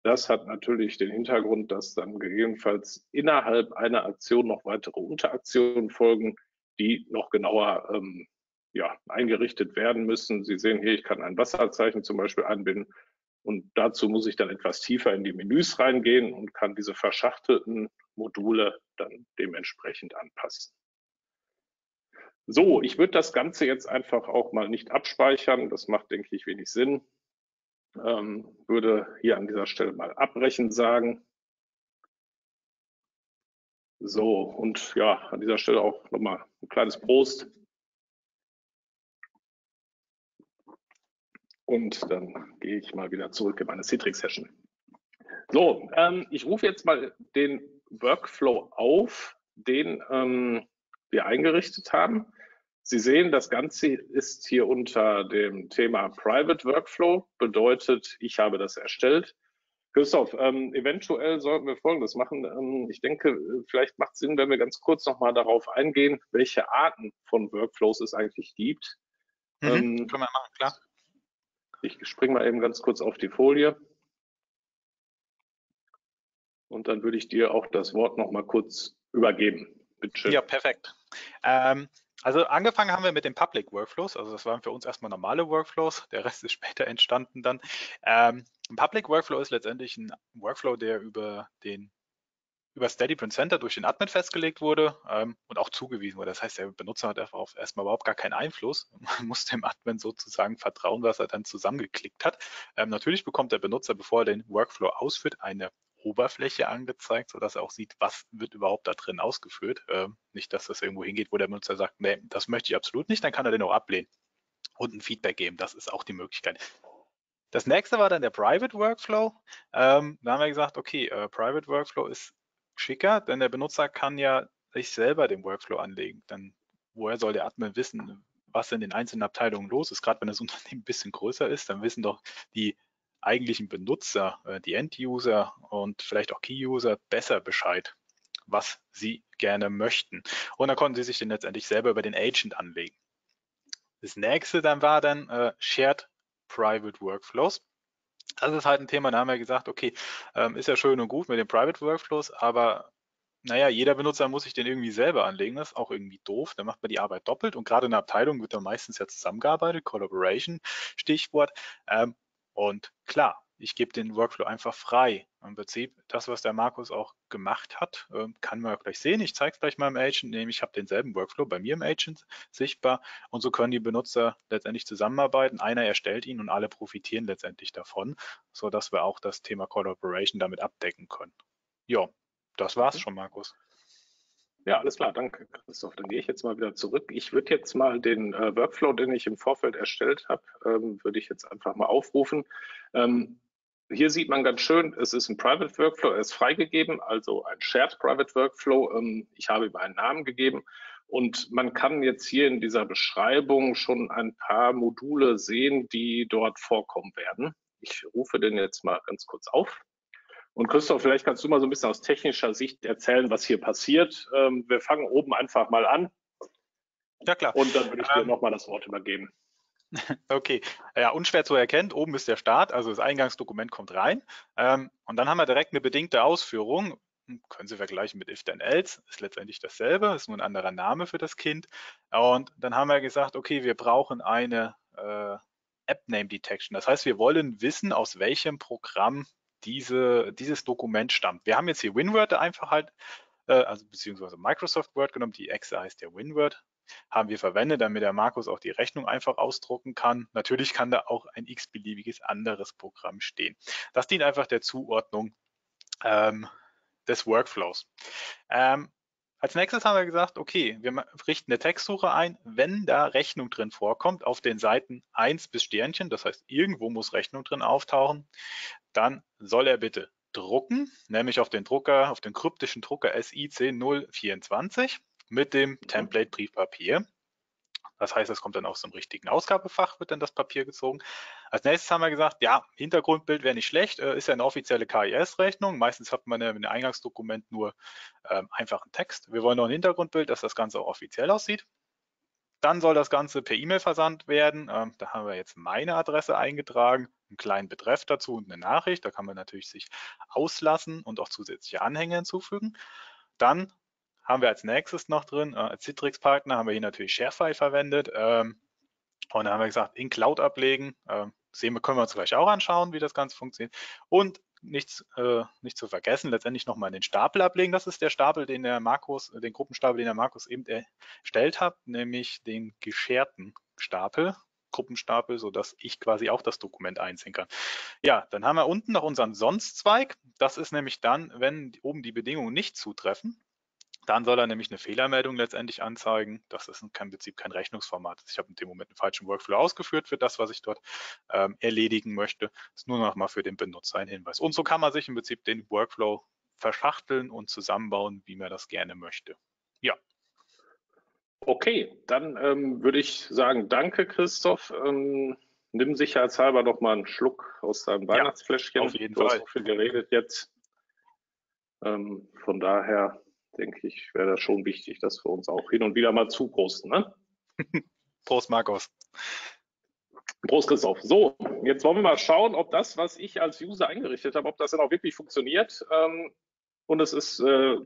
Das hat natürlich den Hintergrund, dass dann gegebenenfalls innerhalb einer Aktion noch weitere Unteraktionen folgen, die noch genauer ähm, ja, eingerichtet werden müssen. Sie sehen hier, ich kann ein Wasserzeichen zum Beispiel einbinden und dazu muss ich dann etwas tiefer in die Menüs reingehen und kann diese verschachtelten Module dann dementsprechend anpassen. So, ich würde das Ganze jetzt einfach auch mal nicht abspeichern. Das macht, denke ich, wenig Sinn. Ähm, würde hier an dieser Stelle mal abbrechen sagen. So, und ja, an dieser Stelle auch nochmal ein kleines Prost. Und dann gehe ich mal wieder zurück in meine Citrix-Session. So, ähm, ich rufe jetzt mal den Workflow auf, den ähm, wir eingerichtet haben. Sie sehen, das Ganze ist hier unter dem Thema Private Workflow, bedeutet, ich habe das erstellt. Christoph, ähm, eventuell sollten wir Folgendes machen. Ähm, ich denke, vielleicht macht es Sinn, wenn wir ganz kurz nochmal darauf eingehen, welche Arten von Workflows es eigentlich gibt. Mhm, ähm, können wir machen, klar. Ich springe mal eben ganz kurz auf die Folie. Und dann würde ich dir auch das Wort nochmal kurz übergeben. Bitte schön. Ja, perfekt. Ähm Also angefangen haben wir mit den Public Workflows, also das waren für uns erstmal normale Workflows, der Rest ist später entstanden dann. Ähm, ein Public Workflow ist letztendlich ein Workflow, der über den über SteadyPrint Center durch den Admin festgelegt wurde ähm, und auch zugewiesen wurde. Das heißt, der Benutzer hat einfach auf erstmal überhaupt gar keinen Einfluss. Man muss dem Admin sozusagen vertrauen, was er dann zusammengeklickt hat. Ähm, natürlich bekommt der Benutzer, bevor er den Workflow ausführt, eine Oberfläche angezeigt, sodass er auch sieht, was wird überhaupt da drin ausgeführt. Ähm, nicht, dass das irgendwo hingeht, wo der Benutzer sagt, nee, das möchte ich absolut nicht, dann kann er den auch ablehnen und ein Feedback geben. Das ist auch die Möglichkeit. Das nächste war dann der Private Workflow. Ähm, da haben wir gesagt, okay, äh, Private Workflow ist schicker, denn der Benutzer kann ja sich selber den Workflow anlegen. Dann woher soll der Admin wissen, was in den einzelnen Abteilungen los ist? Gerade wenn das Unternehmen ein bisschen größer ist, dann wissen doch die eigentlichen Benutzer, die End-User und vielleicht auch Key-User besser Bescheid, was sie gerne möchten. Und dann konnten sie sich den letztendlich selber über den Agent anlegen. Das nächste dann war dann äh, Shared Private Workflows. Das ist halt ein Thema, da haben wir gesagt, okay, ähm, ist ja schön und gut mit den Private Workflows, aber naja, jeder Benutzer muss sich den irgendwie selber anlegen, das ist auch irgendwie doof, dann macht man die Arbeit doppelt und gerade in der Abteilung wird dann meistens ja zusammengearbeitet, Collaboration, Stichwort, ähm, und klar, ich gebe den Workflow einfach frei. Im Prinzip, das, was der Markus auch gemacht hat, kann man gleich sehen. Ich zeige es gleich mal im Agent, nämlich ich habe denselben Workflow bei mir im Agent sichtbar. Und so können die Benutzer letztendlich zusammenarbeiten. Einer erstellt ihn und alle profitieren letztendlich davon, sodass wir auch das Thema Collaboration damit abdecken können. Ja, das war's schon, Markus. Ja, alles klar, danke Christoph. Dann gehe ich jetzt mal wieder zurück. Ich würde jetzt mal den äh, Workflow, den ich im Vorfeld erstellt habe, ähm, würde ich jetzt einfach mal aufrufen. Ähm, hier sieht man ganz schön, es ist ein Private Workflow, er ist freigegeben, also ein Shared Private Workflow. Ähm, ich habe ihm einen Namen gegeben und man kann jetzt hier in dieser Beschreibung schon ein paar Module sehen, die dort vorkommen werden. Ich rufe den jetzt mal ganz kurz auf. Und Christoph, vielleicht kannst du mal so ein bisschen aus technischer Sicht erzählen, was hier passiert. Ähm, wir fangen oben einfach mal an. Ja, klar. Und dann würde ich dir ähm, nochmal das Wort übergeben. Okay, ja, unschwer zu erkennen. Oben ist der Start, also das Eingangsdokument kommt rein. Ähm, und dann haben wir direkt eine bedingte Ausführung. Können Sie vergleichen mit If Then Else, ist letztendlich dasselbe, ist nur ein anderer Name für das Kind. Und dann haben wir gesagt, okay, wir brauchen eine äh, App-Name-Detection. Das heißt, wir wollen wissen, aus welchem Programm Diese, dieses Dokument stammt. Wir haben jetzt hier WinWord einfach halt, äh, also beziehungsweise Microsoft Word genommen, die Exe heißt ja WinWord, haben wir verwendet, damit der Markus auch die Rechnung einfach ausdrucken kann. Natürlich kann da auch ein x-beliebiges anderes Programm stehen. Das dient einfach der Zuordnung ähm, des Workflows. Ähm, als nächstes haben wir gesagt, okay, wir richten eine Textsuche ein, wenn da Rechnung drin vorkommt, auf den Seiten eins bis Sternchen, das heißt, irgendwo muss Rechnung drin auftauchen, dann soll er bitte drucken, nämlich auf den Drucker, auf den kryptischen Drucker S I C null vierundzwanzig mit dem Template Briefpapier. Das heißt, das kommt dann aus dem richtigen Ausgabefach, wird dann das Papier gezogen. Als nächstes haben wir gesagt, ja, Hintergrundbild wäre nicht schlecht, ist ja eine offizielle K I S-Rechnung. Meistens hat man ja im Eingangsdokument nur ähm, einfachen Text. Wir wollen noch ein Hintergrundbild, dass das Ganze auch offiziell aussieht. Dann soll das Ganze per E-Mail versandt werden. Ähm, da haben wir jetzt meine Adresse eingetragen, einen kleinen Betreff dazu und eine Nachricht. Da kann man natürlich sich auslassen und auch zusätzliche Anhänge hinzufügen. Dann haben wir als nächstes noch drin, äh, als Citrix-Partner haben wir hier natürlich ShareFile verwendet. Ähm, und dann haben wir gesagt, in Cloud ablegen. Ähm, sehen wir, können wir uns gleich auch anschauen, wie das Ganze funktioniert. Und nichts, äh, nicht zu vergessen, letztendlich nochmal den Stapel ablegen. Das ist der Stapel, den der Markus, den Gruppenstapel, den der Markus eben erstellt hat, nämlich den gescherten Stapel, Gruppenstapel, sodass ich quasi auch das Dokument einziehen kann. Ja, dann haben wir unten noch unseren Sonst-Zweig. Das ist nämlich dann, wenn oben die Bedingungen nicht zutreffen, dann soll er nämlich eine Fehlermeldung letztendlich anzeigen. Das ist im Prinzip kein Rechnungsformat. Ich habe in dem Moment einen falschen Workflow ausgeführt für das, was ich dort ähm, erledigen möchte. Das ist nur noch mal für den Benutzer ein Hinweis. Und so kann man sich im Prinzip den Workflow verschachteln und zusammenbauen, wie man das gerne möchte. Ja. Okay, dann ähm, würde ich sagen, danke Christoph. Ähm, nimm sicherheitshalber noch mal einen Schluck aus deinem Weihnachtsfläschchen. Ja, auf jeden Fall. Du hast so viel geredet jetzt. Ähm, von daher denke ich, wäre das schon wichtig, dass wir uns auch hin und wieder mal zuprosten. Ne? Prost, Markus. Prost, Christoph. So, jetzt wollen wir mal schauen, ob das, was ich als User eingerichtet habe, ob das dann auch wirklich funktioniert. Und es ist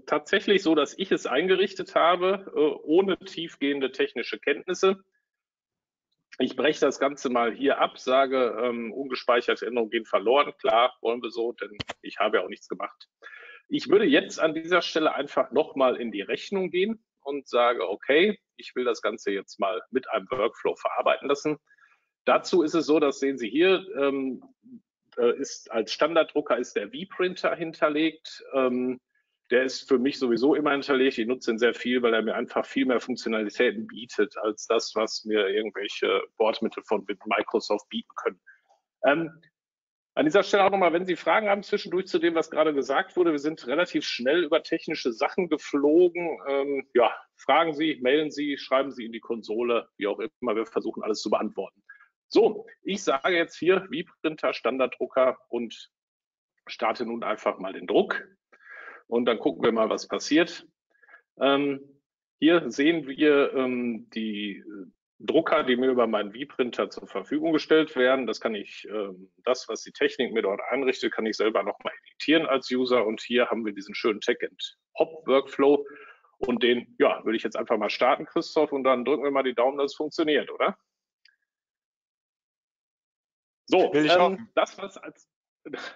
tatsächlich so, dass ich es eingerichtet habe, ohne tiefgehende technische Kenntnisse. Ich breche das Ganze mal hier ab, sage, ungespeicherte Änderungen gehen verloren. Klar, wollen wir so, denn ich habe ja auch nichts gemacht. Ich würde jetzt an dieser Stelle einfach nochmal in die Rechnung gehen und sage, okay, ich will das Ganze jetzt mal mit einem Workflow verarbeiten lassen. Dazu ist es so, das sehen Sie hier, ähm, ist als Standarddrucker ist der V-Printer hinterlegt. Ähm, der ist für mich sowieso immer hinterlegt. Ich nutze ihn sehr viel, weil er mir einfach viel mehr Funktionalitäten bietet, als das, was mir irgendwelche Bordmittel von Microsoft bieten können. Ähm, An dieser Stelle auch nochmal, wenn Sie Fragen haben zwischendurch zu dem, was gerade gesagt wurde, wir sind relativ schnell über technische Sachen geflogen. Ähm, ja, fragen Sie, mailen Sie, schreiben Sie in die Konsole, wie auch immer, wir versuchen alles zu beantworten. So, ich sage jetzt hier V-Printer, Standarddrucker und starte nun einfach mal den Druck und dann gucken wir mal, was passiert. Ähm, hier sehen wir ähm, die Drucker, die mir über meinen V-Printer zur Verfügung gestellt werden. Das kann ich, ähm, das, was die Technik mir dort einrichtet, kann ich selber nochmal editieren als User. Und hier haben wir diesen schönen Tech and Hop Workflow. Und den, ja, würde ich jetzt einfach mal starten, Christoph, und dann drücken wir mal die Daumen, dass es funktioniert, oder? So, Will ich ähm, das, was als,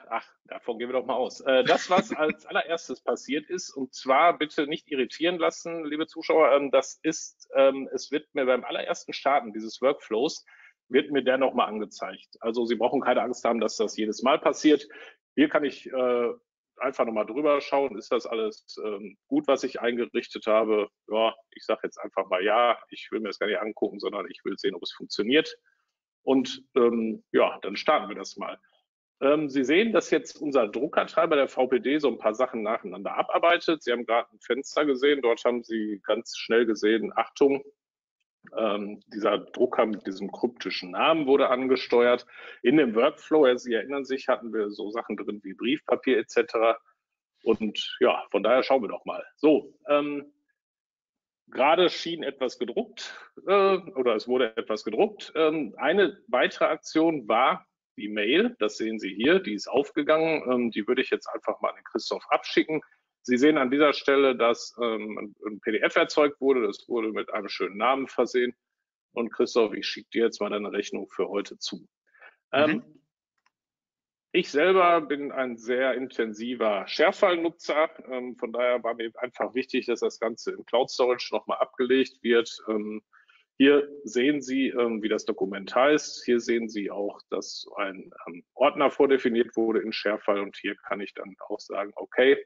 ach, davon gehen wir doch mal aus. Äh, das, was als allererstes passiert ist, und zwar bitte nicht irritieren lassen, liebe Zuschauer, ähm, das ist, ähm, es wird mir beim allerersten Starten dieses Workflows, wird mir der nochmal angezeigt. Also Sie brauchen keine Angst haben, dass das jedes Mal passiert. Hier kann ich äh, einfach nochmal drüber schauen, ist das alles ähm, gut, was ich eingerichtet habe? Ja, ich sage jetzt einfach mal ja, ich will mir das gar nicht angucken, sondern ich will sehen, ob es funktioniert. Und ähm, ja, dann starten wir das mal. Sie sehen, dass jetzt unser Druckertreiber, der V P D, so ein paar Sachen nacheinander abarbeitet. Sie haben gerade ein Fenster gesehen, dort haben Sie ganz schnell gesehen, Achtung, ähm, dieser Drucker mit diesem kryptischen Namen wurde angesteuert. In dem Workflow, ja, Sie erinnern sich, hatten wir so Sachen drin wie Briefpapier et cetera. Und ja, von daher schauen wir doch mal. So, ähm, gerade schien etwas gedruckt äh, oder es wurde etwas gedruckt. Ähm, eine weitere Aktion war die Mail, das sehen Sie hier, die ist aufgegangen, ähm, die würde ich jetzt einfach mal an Christoph abschicken. Sie sehen an dieser Stelle, dass ähm, ein P D F erzeugt wurde, das wurde mit einem schönen Namen versehen. Und Christoph, ich schicke dir jetzt mal deine Rechnung für heute zu. Mhm. Ähm, Ich selber bin ein sehr intensiver ShareFile-Nutzer. Ähm, von daher war mir einfach wichtig, dass das Ganze im Cloud-Storage nochmal abgelegt wird. Ähm, hier sehen Sie, ähm, wie das Dokument heißt. Hier sehen Sie auch, dass ein ähm, Ordner vordefiniert wurde in ShareFile. Und hier kann ich dann auch sagen, okay,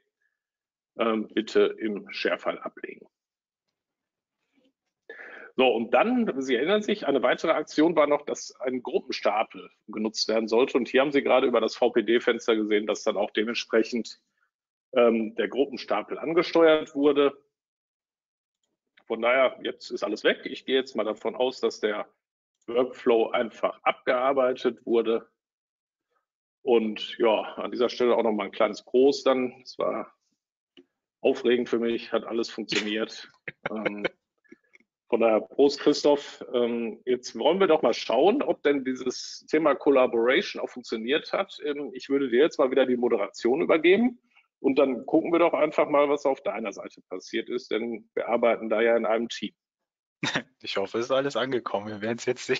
ähm, bitte im ShareFile ablegen. So, und dann, Sie erinnern sich, eine weitere Aktion war noch, dass ein Gruppenstapel genutzt werden sollte. Und hier haben Sie gerade über das V P D-Fenster gesehen, dass dann auch dementsprechend ähm, der Gruppenstapel angesteuert wurde. Von daher, jetzt ist alles weg. Ich gehe jetzt mal davon aus, dass der Workflow einfach abgearbeitet wurde. Und ja, an dieser Stelle auch nochmal ein kleines Prost dann. Es war aufregend für mich, hat alles funktioniert. ähm, Von daher, Prost Christoph, jetzt wollen wir doch mal schauen, ob denn dieses Thema Collaboration auch funktioniert hat. Ich würde dir jetzt mal wieder die Moderation übergeben und dann gucken wir doch einfach mal, was auf deiner Seite passiert ist, denn wir arbeiten da ja in einem Team. Ich hoffe, es ist alles angekommen, wir werden es jetzt sehen.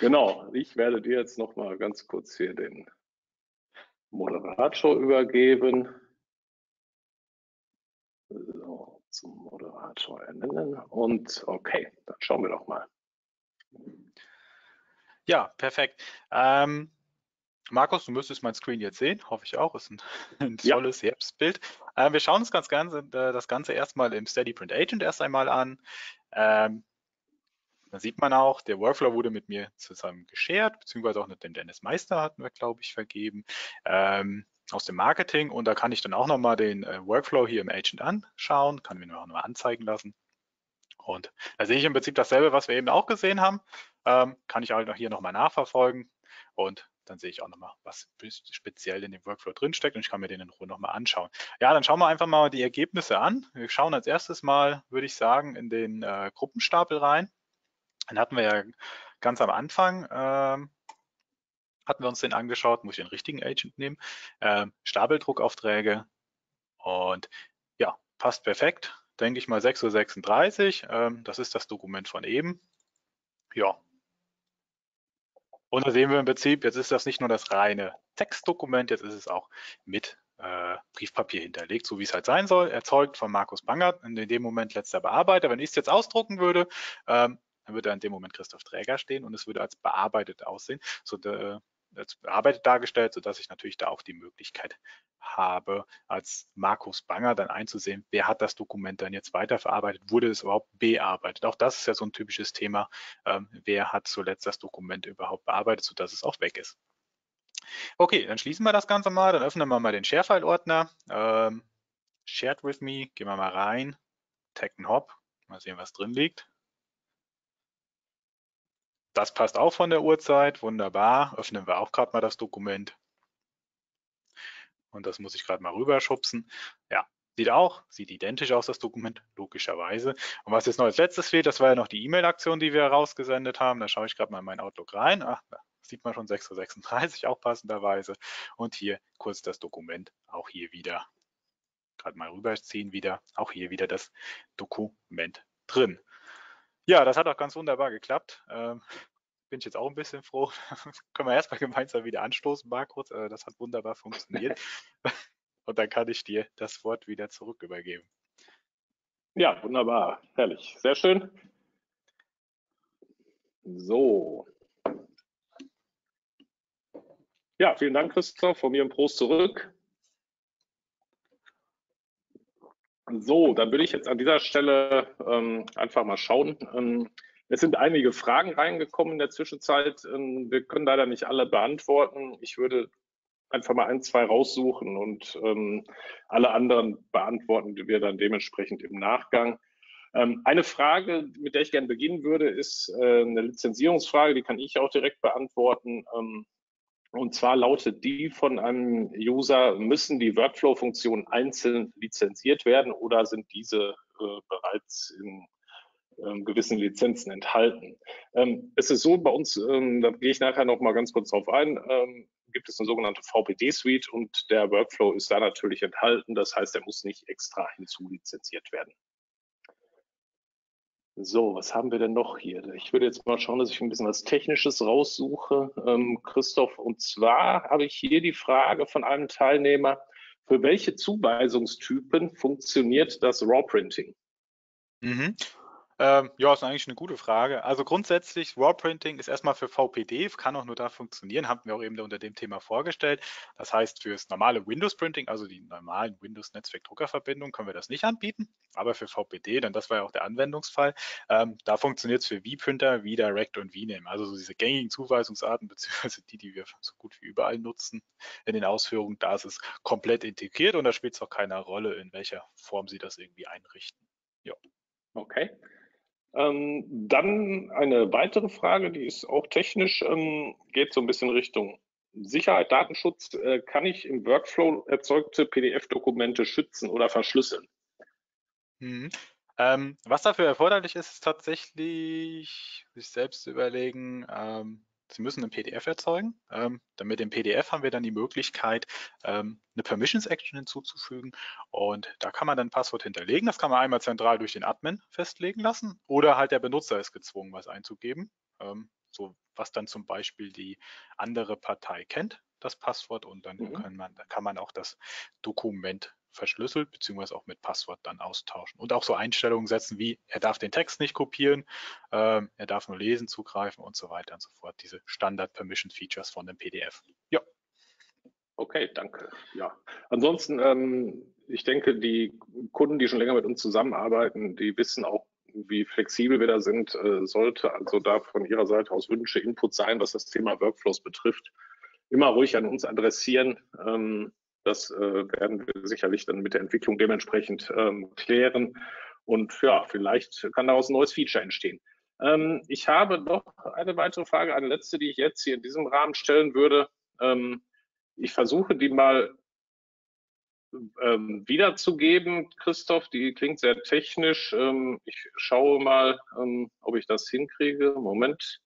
Genau, ich werde dir jetzt noch mal ganz kurz hier den Moderator übergeben. So. Zum Moderator ernennen und okay, dann schauen wir doch mal. Ja, perfekt. Ähm, Markus, du müsstest mein Screen jetzt sehen, hoffe ich auch. Ist ein, ein tolles ja. Bild. Ähm, wir schauen uns ganz, ganz, das Ganze erstmal im SteadyPrint Agent erst einmal an. Ähm, da sieht man auch, der Workflow wurde mit mir zusammen geshared, beziehungsweise auch mit dem Dennis Meister hatten wir, glaube ich, vergeben. Ähm, aus dem Marketing und da kann ich dann auch nochmal den äh, Workflow hier im Agent anschauen, kann mir auch nochmal anzeigen lassen und da sehe ich im Prinzip dasselbe, was wir eben auch gesehen haben, ähm, kann ich auch noch hier nochmal nachverfolgen und dann sehe ich auch nochmal, was speziell in dem Workflow drinsteckt und ich kann mir den in Ruhe nochmal anschauen. Ja, dann schauen wir einfach mal die Ergebnisse an. Wir schauen als erstes mal, würde ich sagen, in den äh, Gruppenstapel rein. Dann hatten wir ja ganz am Anfang, ähm, hatten wir uns den angeschaut, muss ich den richtigen Agent nehmen, ähm, Stapeldruckaufträge und ja, passt perfekt, denke ich mal sechs Uhr sechsunddreißig, ähm, das ist das Dokument von eben, ja. Und da sehen wir im Prinzip, jetzt ist das nicht nur das reine Textdokument, jetzt ist es auch mit äh, Briefpapier hinterlegt, so wie es halt sein soll, erzeugt von Markus Bangert, in dem Moment letzter Bearbeiter. Wenn ich es jetzt ausdrucken würde, ähm, dann würde da in dem Moment Christoph Dräger stehen und es würde als bearbeitet aussehen, so de, als bearbeitet dargestellt, sodass ich natürlich da auch die Möglichkeit habe, als Markus Banger dann einzusehen, wer hat das Dokument dann jetzt weiterverarbeitet, wurde es überhaupt bearbeitet. Auch das ist ja so ein typisches Thema, ähm, wer hat zuletzt das Dokument überhaupt bearbeitet, sodass es auch weg ist. Okay, dann schließen wir das Ganze mal, dann öffnen wir mal den ShareFile-Ordner. Ähm, Shared with me, gehen wir mal rein, Tech Punkt N Hop, mal sehen, was drin liegt. Das passt auch von der Uhrzeit, wunderbar. Öffnen wir auch gerade mal das Dokument. Und das muss ich gerade mal rüberschubsen. Ja, sieht auch, sieht identisch aus, das Dokument, logischerweise. Und was jetzt noch als letztes fehlt, das war ja noch die E-Mail-Aktion, die wir rausgesendet haben. Da schaue ich gerade mal in mein Outlook rein. Ach, da sieht man schon sechs Uhr sechsunddreißig, auch passenderweise. Und hier kurz das Dokument, auch hier wieder. Gerade mal rüberziehen wieder, auch hier wieder das Dokument drin. Ja, das hat auch ganz wunderbar geklappt. Ähm, bin ich jetzt auch ein bisschen froh. Können wir erstmal gemeinsam wieder anstoßen, Markus. Äh, das hat wunderbar funktioniert. Und dann kann ich dir das Wort wieder zurück übergeben. Ja, wunderbar. Herrlich. Sehr schön. So. Ja, vielen Dank, Christoph. Von mir ein Prost zurück. So, dann würde ich jetzt an dieser Stelle ähm, einfach mal schauen. Ähm, es sind einige Fragen reingekommen in der Zwischenzeit. Ähm, wir können leider nicht alle beantworten. Ich würde einfach mal ein, zwei raussuchen und ähm, alle anderen beantworten wir dann dementsprechend im Nachgang. Ähm, eine Frage, mit der ich gerne beginnen würde, ist äh, eine Lizenzierungsfrage, die kann ich auch direkt beantworten. Ähm, Und zwar lautet die von einem User, müssen die Workflow-Funktionen einzeln lizenziert werden oder sind diese äh, bereits in ähm, gewissen Lizenzen enthalten? Ähm, es ist so, bei uns, ähm, da gehe ich nachher noch mal ganz kurz drauf ein, ähm, gibt es eine sogenannte V P D-Suite und der Workflow ist da natürlich enthalten. Das heißt, er muss nicht extra hinzulizenziert werden. So, was haben wir denn noch hier? Ich würde jetzt mal schauen, dass ich ein bisschen was Technisches raussuche, ähm, Christoph. Und zwar habe ich hier die Frage von einem Teilnehmer, für welche Zuweisungstypen funktioniert das RAW Printing? Mhm. Ähm, ja, ist eigentlich eine gute Frage. Also grundsätzlich, RAW Printing ist erstmal für V P D, kann auch nur da funktionieren, haben wir auch eben da unter dem Thema vorgestellt. Das heißt, fürs normale Windows Printing, also die normalen Windows-Netzwerk-Druckerverbindungen, können wir das nicht anbieten. Aber für V P D, denn das war ja auch der Anwendungsfall, ähm, da funktioniert es für V-Printer, V-Direct und V-Name. Also so diese gängigen Zuweisungsarten, beziehungsweise die, die wir so gut wie überall nutzen in den Ausführungen, da ist es komplett integriert und da spielt es auch keine Rolle, in welcher Form Sie das irgendwie einrichten. Ja. Okay. Ähm, dann eine weitere Frage, die ist auch technisch, ähm, geht so ein bisschen Richtung Sicherheit, Datenschutz. Äh, kann ich im Workflow erzeugte P D F-Dokumente schützen oder verschlüsseln? Mhm. Ähm, was dafür erforderlich ist, ist tatsächlich, sich selbst zu überlegen, ähm, Sie müssen ein P D F erzeugen. Ähm, dann mit dem P D F haben wir dann die Möglichkeit, ähm, eine Permissions-Action hinzuzufügen. Und da kann man dann ein Passwort hinterlegen. Das kann man einmal zentral durch den Admin festlegen lassen. Oder halt der Benutzer ist gezwungen, was einzugeben. Ähm, so was dann zum Beispiel die andere Partei kennt, das Passwort. Und dann mhm. kann man, kann man auch das Dokument verschlüsselt, beziehungsweise auch mit Passwort dann austauschen. Und auch so Einstellungen setzen wie, er darf den Text nicht kopieren, ähm, er darf nur lesen, zugreifen und so weiter und so fort. Diese Standard-Permission-Features von dem P D F. Ja. Okay, danke. Ja. Ansonsten, ähm, ich denke, die Kunden, die schon länger mit uns zusammenarbeiten, die wissen auch, wie flexibel wir da sind. Äh, sollte also da von Ihrer Seite aus Wünsche, Input sein, was das Thema Workflows betrifft, immer ruhig an uns adressieren. Ähm, Das äh, werden wir sicherlich dann mit der Entwicklung dementsprechend ähm, klären. Und ja, vielleicht kann daraus ein neues Feature entstehen. Ähm, ich habe noch eine weitere Frage, eine letzte, die ich jetzt hier in diesem Rahmen stellen würde. Ähm, ich versuche, die mal ähm, wiederzugeben, Christoph. Die klingt sehr technisch. Ähm, ich schaue mal, ähm, ob ich das hinkriege. Moment.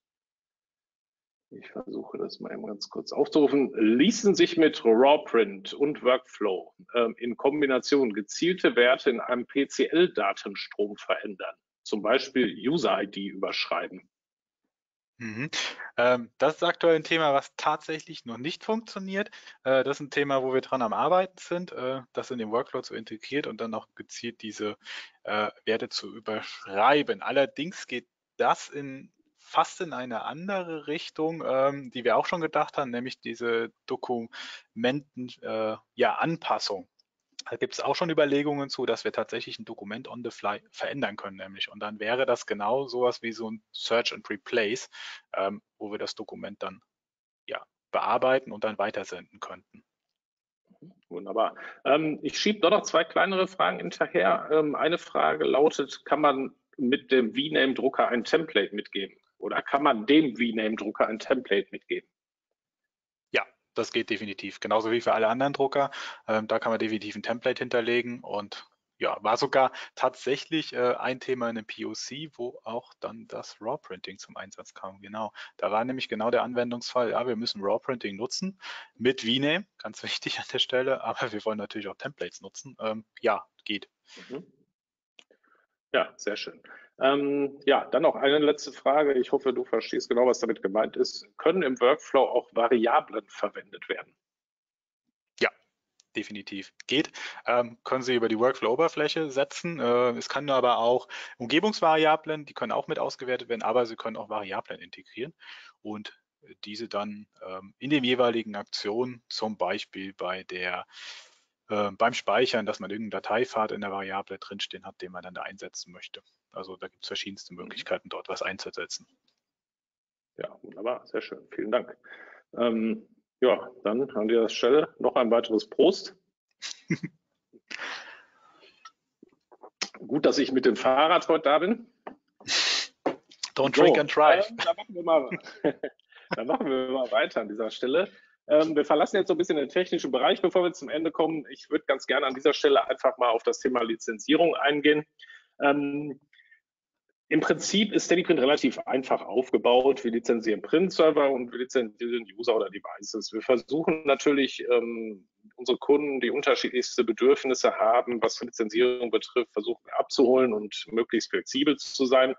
Ich versuche das mal eben ganz kurz aufzurufen. Ließen sich mit RAW Print und Workflow ähm, in Kombination gezielte Werte in einem P C L-Datenstrom verändern, zum Beispiel User I D überschreiben? Mhm. Ähm, das ist aktuell ein Thema, was tatsächlich noch nicht funktioniert. Äh, das ist ein Thema, wo wir dran am Arbeiten sind, äh, das in den Workflow zu integrieren und dann auch gezielt diese äh, Werte zu überschreiben. Allerdings geht das in fast in eine andere Richtung, ähm, die wir auch schon gedacht haben, nämlich diese Dokumenten, äh, ja, Anpassung. Da gibt es auch schon Überlegungen zu, dass wir tatsächlich ein Dokument on the fly verändern können, nämlich. Und dann wäre das genau sowas wie so ein Search and Replace, ähm, wo wir das Dokument dann ja bearbeiten und dann weitersenden könnten. Wunderbar. Ähm, ich schiebe doch noch zwei kleinere Fragen hinterher. Ähm, eine Frage lautet, kann man mit dem V-Name-Drucker ein Template mitgeben? Oder kann man dem V-Name-Drucker ein Template mitgeben? Ja, das geht definitiv. Genauso wie für alle anderen Drucker. Ähm, da kann man definitiv ein Template hinterlegen. Und ja, war sogar tatsächlich äh, ein Thema in einem P O C, wo auch dann das RAW Printing zum Einsatz kam. Genau, da war nämlich genau der Anwendungsfall. Ja, wir müssen RAW Printing nutzen mit V-Name, ganz wichtig an der Stelle. Aber wir wollen natürlich auch Templates nutzen. Ähm, ja, geht. Mhm. Ja, sehr schön. Ähm, ja, dann noch eine letzte Frage. Ich hoffe, du verstehst genau, was damit gemeint ist. Können im Workflow auch Variablen verwendet werden? Ja, definitiv. Geht. Ähm, können Sie über die Workflow-Oberfläche setzen. Äh, es kann aber auch Umgebungsvariablen, die können auch mit ausgewertet werden, aber Sie können auch Variablen integrieren und diese dann ähm, in den jeweiligen Aktionen, zum Beispiel bei der beim Speichern, dass man irgendeinen Dateipfad in der Variable drinstehen hat, den man dann da einsetzen möchte. Also da gibt es verschiedenste Möglichkeiten, dort was einzusetzen. Ja, wunderbar, sehr schön, vielen Dank. Ähm, ja, dann an dieser Stelle noch ein weiteres Prost. Gut, dass ich mit dem Fahrrad heute da bin. Don't drink so, and drive. Äh, dann, machen wir mal, dann machen wir mal weiter an dieser Stelle. Ähm, wir verlassen jetzt so ein bisschen den technischen Bereich, bevor wir zum Ende kommen. Ich würde ganz gerne an dieser Stelle einfach mal auf das Thema Lizenzierung eingehen. Ähm, Im Prinzip ist SteadyPrint relativ einfach aufgebaut. Wir lizenzieren Print-Server und wir lizenzieren User oder Devices. Wir versuchen natürlich, ähm, unsere Kunden, die unterschiedlichste Bedürfnisse haben, was die Lizenzierung betrifft, versuchen wir abzuholen und möglichst flexibel zu sein.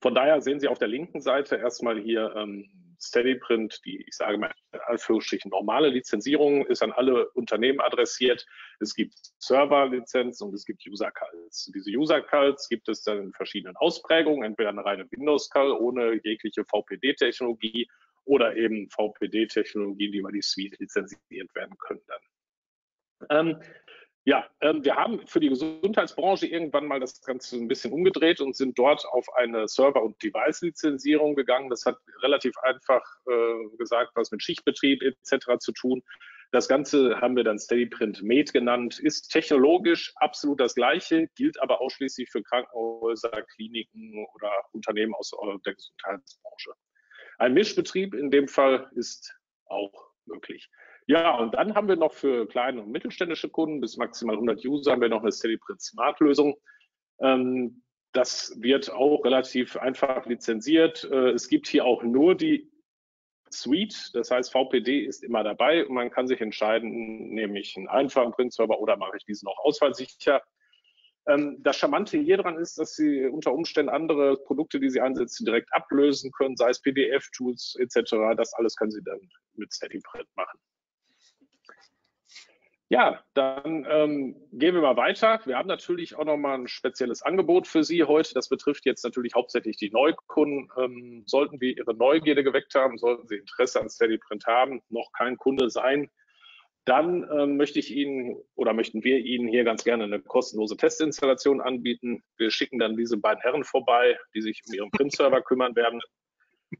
Von daher sehen Sie auf der linken Seite erstmal hier ähm, SteadyPrint, die, ich sage mal in Anführungsstrichen, normale Lizenzierung ist an alle Unternehmen adressiert. Es gibt Serverlizenzen und es gibt User-Cults. Diese User-Cults gibt es dann in verschiedenen Ausprägungen, entweder eine reine Windows-Call ohne jegliche V P D-Technologie oder eben V P D-Technologien, die über die Suite lizenziert werden können dann. Ähm, Ja, ähm, wir haben für die Gesundheitsbranche irgendwann mal das Ganze ein bisschen umgedreht und sind dort auf eine Server- und Device-Lizenzierung gegangen. Das hat relativ einfach äh, gesagt, was mit Schichtbetrieb et cetera zu tun. Das Ganze haben wir dann SteadyPrintMate genannt, ist technologisch absolut das Gleiche, gilt aber ausschließlich für Krankenhäuser, Kliniken oder Unternehmen aus der Gesundheitsbranche. Ein Mischbetrieb in dem Fall ist auch möglich. Ja, und dann haben wir noch für kleine und mittelständische Kunden bis maximal hundert User haben wir noch eine SteadyPrint Smart Lösung. Das wird auch relativ einfach lizenziert. Es gibt hier auch nur die Suite, das heißt V P D ist immer dabei und man kann sich entscheiden, nehme ich einen einfachen Print-Server oder mache ich diesen auch ausfallsicher. Das Charmante hier dran ist, dass Sie unter Umständen andere Produkte, die Sie einsetzen, direkt ablösen können, sei es P D F-Tools et cetera. Das alles können Sie dann mit SteadyPrint machen. Ja, dann ähm, gehen wir mal weiter. Wir haben natürlich auch nochmal ein spezielles Angebot für Sie heute. Das betrifft jetzt natürlich hauptsächlich die Neukunden. Ähm, sollten wir Ihre Neugierde geweckt haben, sollten Sie Interesse an SteadyPrint haben, noch kein Kunde sein, dann ähm, möchte ich Ihnen oder möchten wir Ihnen hier ganz gerne eine kostenlose Testinstallation anbieten. Wir schicken dann diese beiden Herren vorbei, die sich um Ihren Print-Server kümmern werden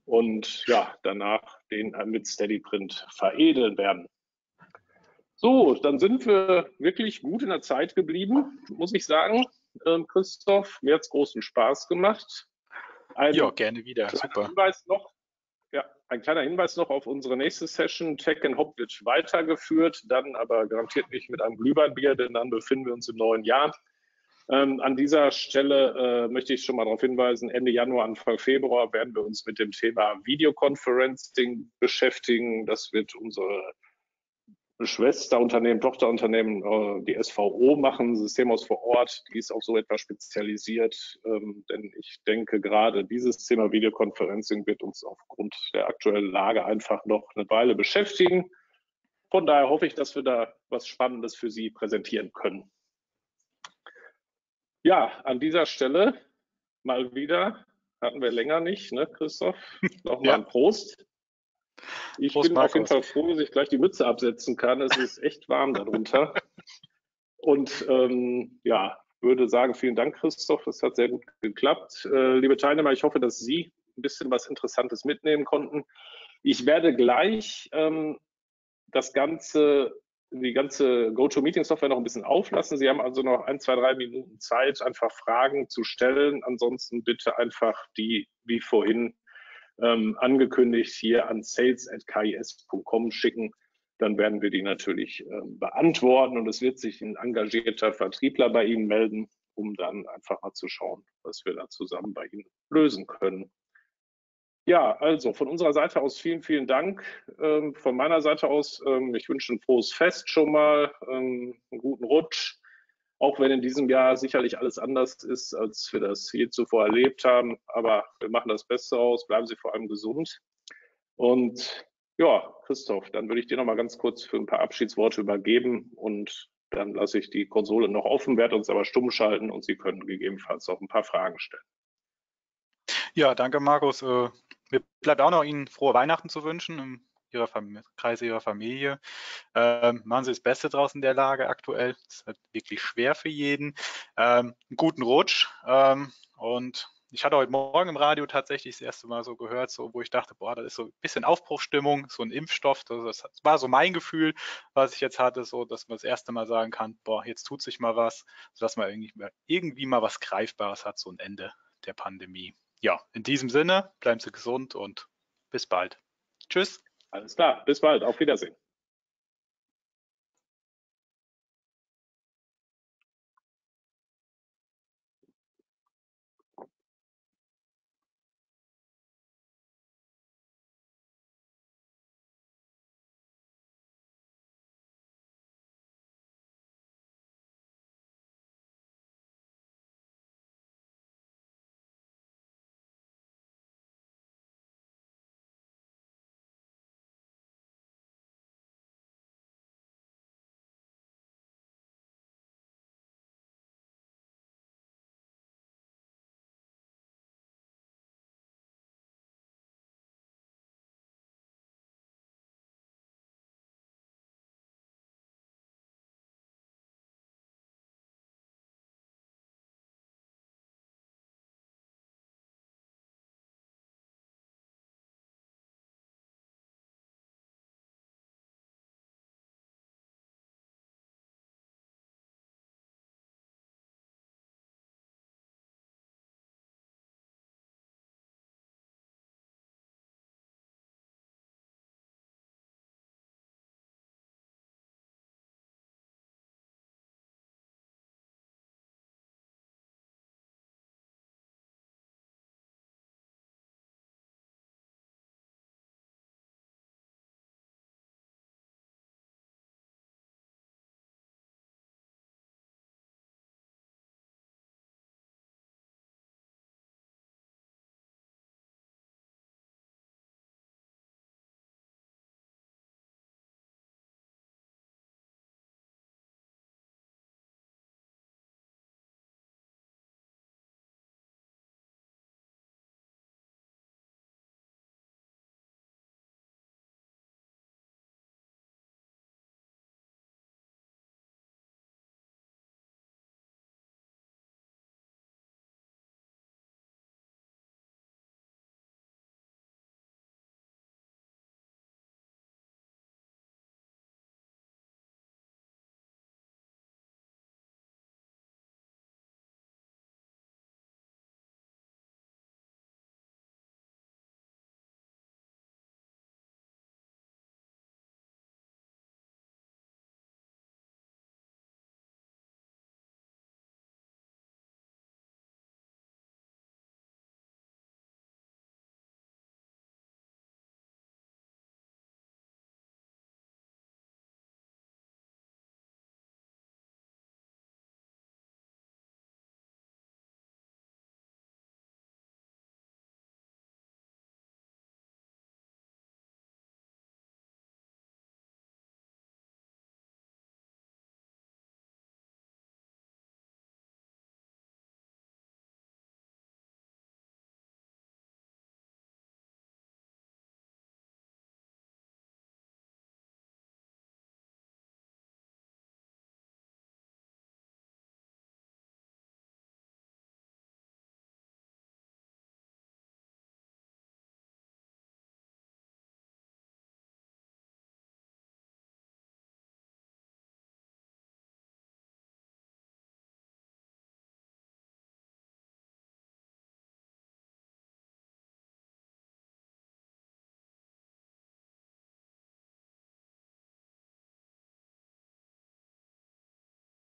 und ja, danach den mit SteadyPrint veredeln werden. So, dann sind wir wirklich gut in der Zeit geblieben, muss ich sagen. Ähm, Christoph, mir hat es großen Spaß gemacht. Ein ja, gerne wieder. Super. Hinweis noch, ja, ein kleiner Hinweis noch auf unsere nächste Session. Tech and Hop wird weitergeführt, dann aber garantiert nicht mit einem Glühweinbier, denn dann befinden wir uns im neuen Jahr. Ähm, an dieser Stelle äh, möchte ich schon mal darauf hinweisen, Ende Januar, Anfang Februar werden wir uns mit dem Thema Videoconferencing beschäftigen. Das wird unsere Schwesterunternehmen, Tochterunternehmen, die S V O machen, Systemhaus vor Ort, die ist auf so etwas spezialisiert, denn ich denke gerade dieses Thema Videoconferencing wird uns aufgrund der aktuellen Lage einfach noch eine Weile beschäftigen. Von daher hoffe ich, dass wir da was Spannendes für Sie präsentieren können. Ja, an dieser Stelle mal wieder, hatten wir länger nicht, ne Christoph? Nochmal ja. Ein Prost. Ich Prost, bin Markus. Auf jeden Fall froh, dass ich gleich die Mütze absetzen kann. Es ist echt warm darunter. Und ähm, ja, würde sagen, vielen Dank, Christoph. Das hat sehr gut geklappt. Äh, liebe Teilnehmer, ich hoffe, dass Sie ein bisschen was Interessantes mitnehmen konnten. Ich werde gleich ähm, das ganze, die ganze Go-To-Meeting-Software noch ein bisschen auflassen. Sie haben also noch ein, zwei, drei Minuten Zeit, einfach Fragen zu stellen. Ansonsten bitte einfach die, wie vorhin, Ähm, angekündigt hier an sales at k i s punkt com schicken, dann werden wir die natürlich ähm, beantworten und es wird sich ein engagierter Vertriebler bei Ihnen melden, um dann einfach mal zu schauen, was wir da zusammen bei Ihnen lösen können. Ja, also von unserer Seite aus vielen, vielen Dank. Ähm, von meiner Seite aus, ähm, ich wünsche ein frohes Fest schon mal, ähm, einen guten Rutsch, auch wenn in diesem Jahr sicherlich alles anders ist, als wir das je zuvor erlebt haben. Aber wir machen das Beste aus, bleiben Sie vor allem gesund. Und ja, Christoph, dann würde ich dir noch mal ganz kurz für ein paar Abschiedsworte übergeben und dann lasse ich die Konsole noch offen, werde uns aber stumm schalten und Sie können gegebenenfalls auch ein paar Fragen stellen. Ja, danke Markus. Mir bleibt auch noch Ihnen frohe Weihnachten zu wünschen. Ihrer Kreise Ihrer Familie. Ähm, machen Sie das Beste draus in der Lage aktuell. Das ist halt wirklich schwer für jeden. Ähm, einen guten Rutsch. Ähm, und ich hatte heute Morgen im Radio tatsächlich das erste Mal so gehört, so, wo ich dachte, boah, das ist so ein bisschen Aufbruchsstimmung, so ein Impfstoff. Das, das war so mein Gefühl, was ich jetzt hatte, so, dass man das erste Mal sagen kann, boah, jetzt tut sich mal was, sodass man irgendwie, irgendwie mal was Greifbares hat, so ein Ende der Pandemie. Ja, in diesem Sinne, bleiben Sie gesund und bis bald. Tschüss. Alles klar, bis bald, auf Wiedersehen.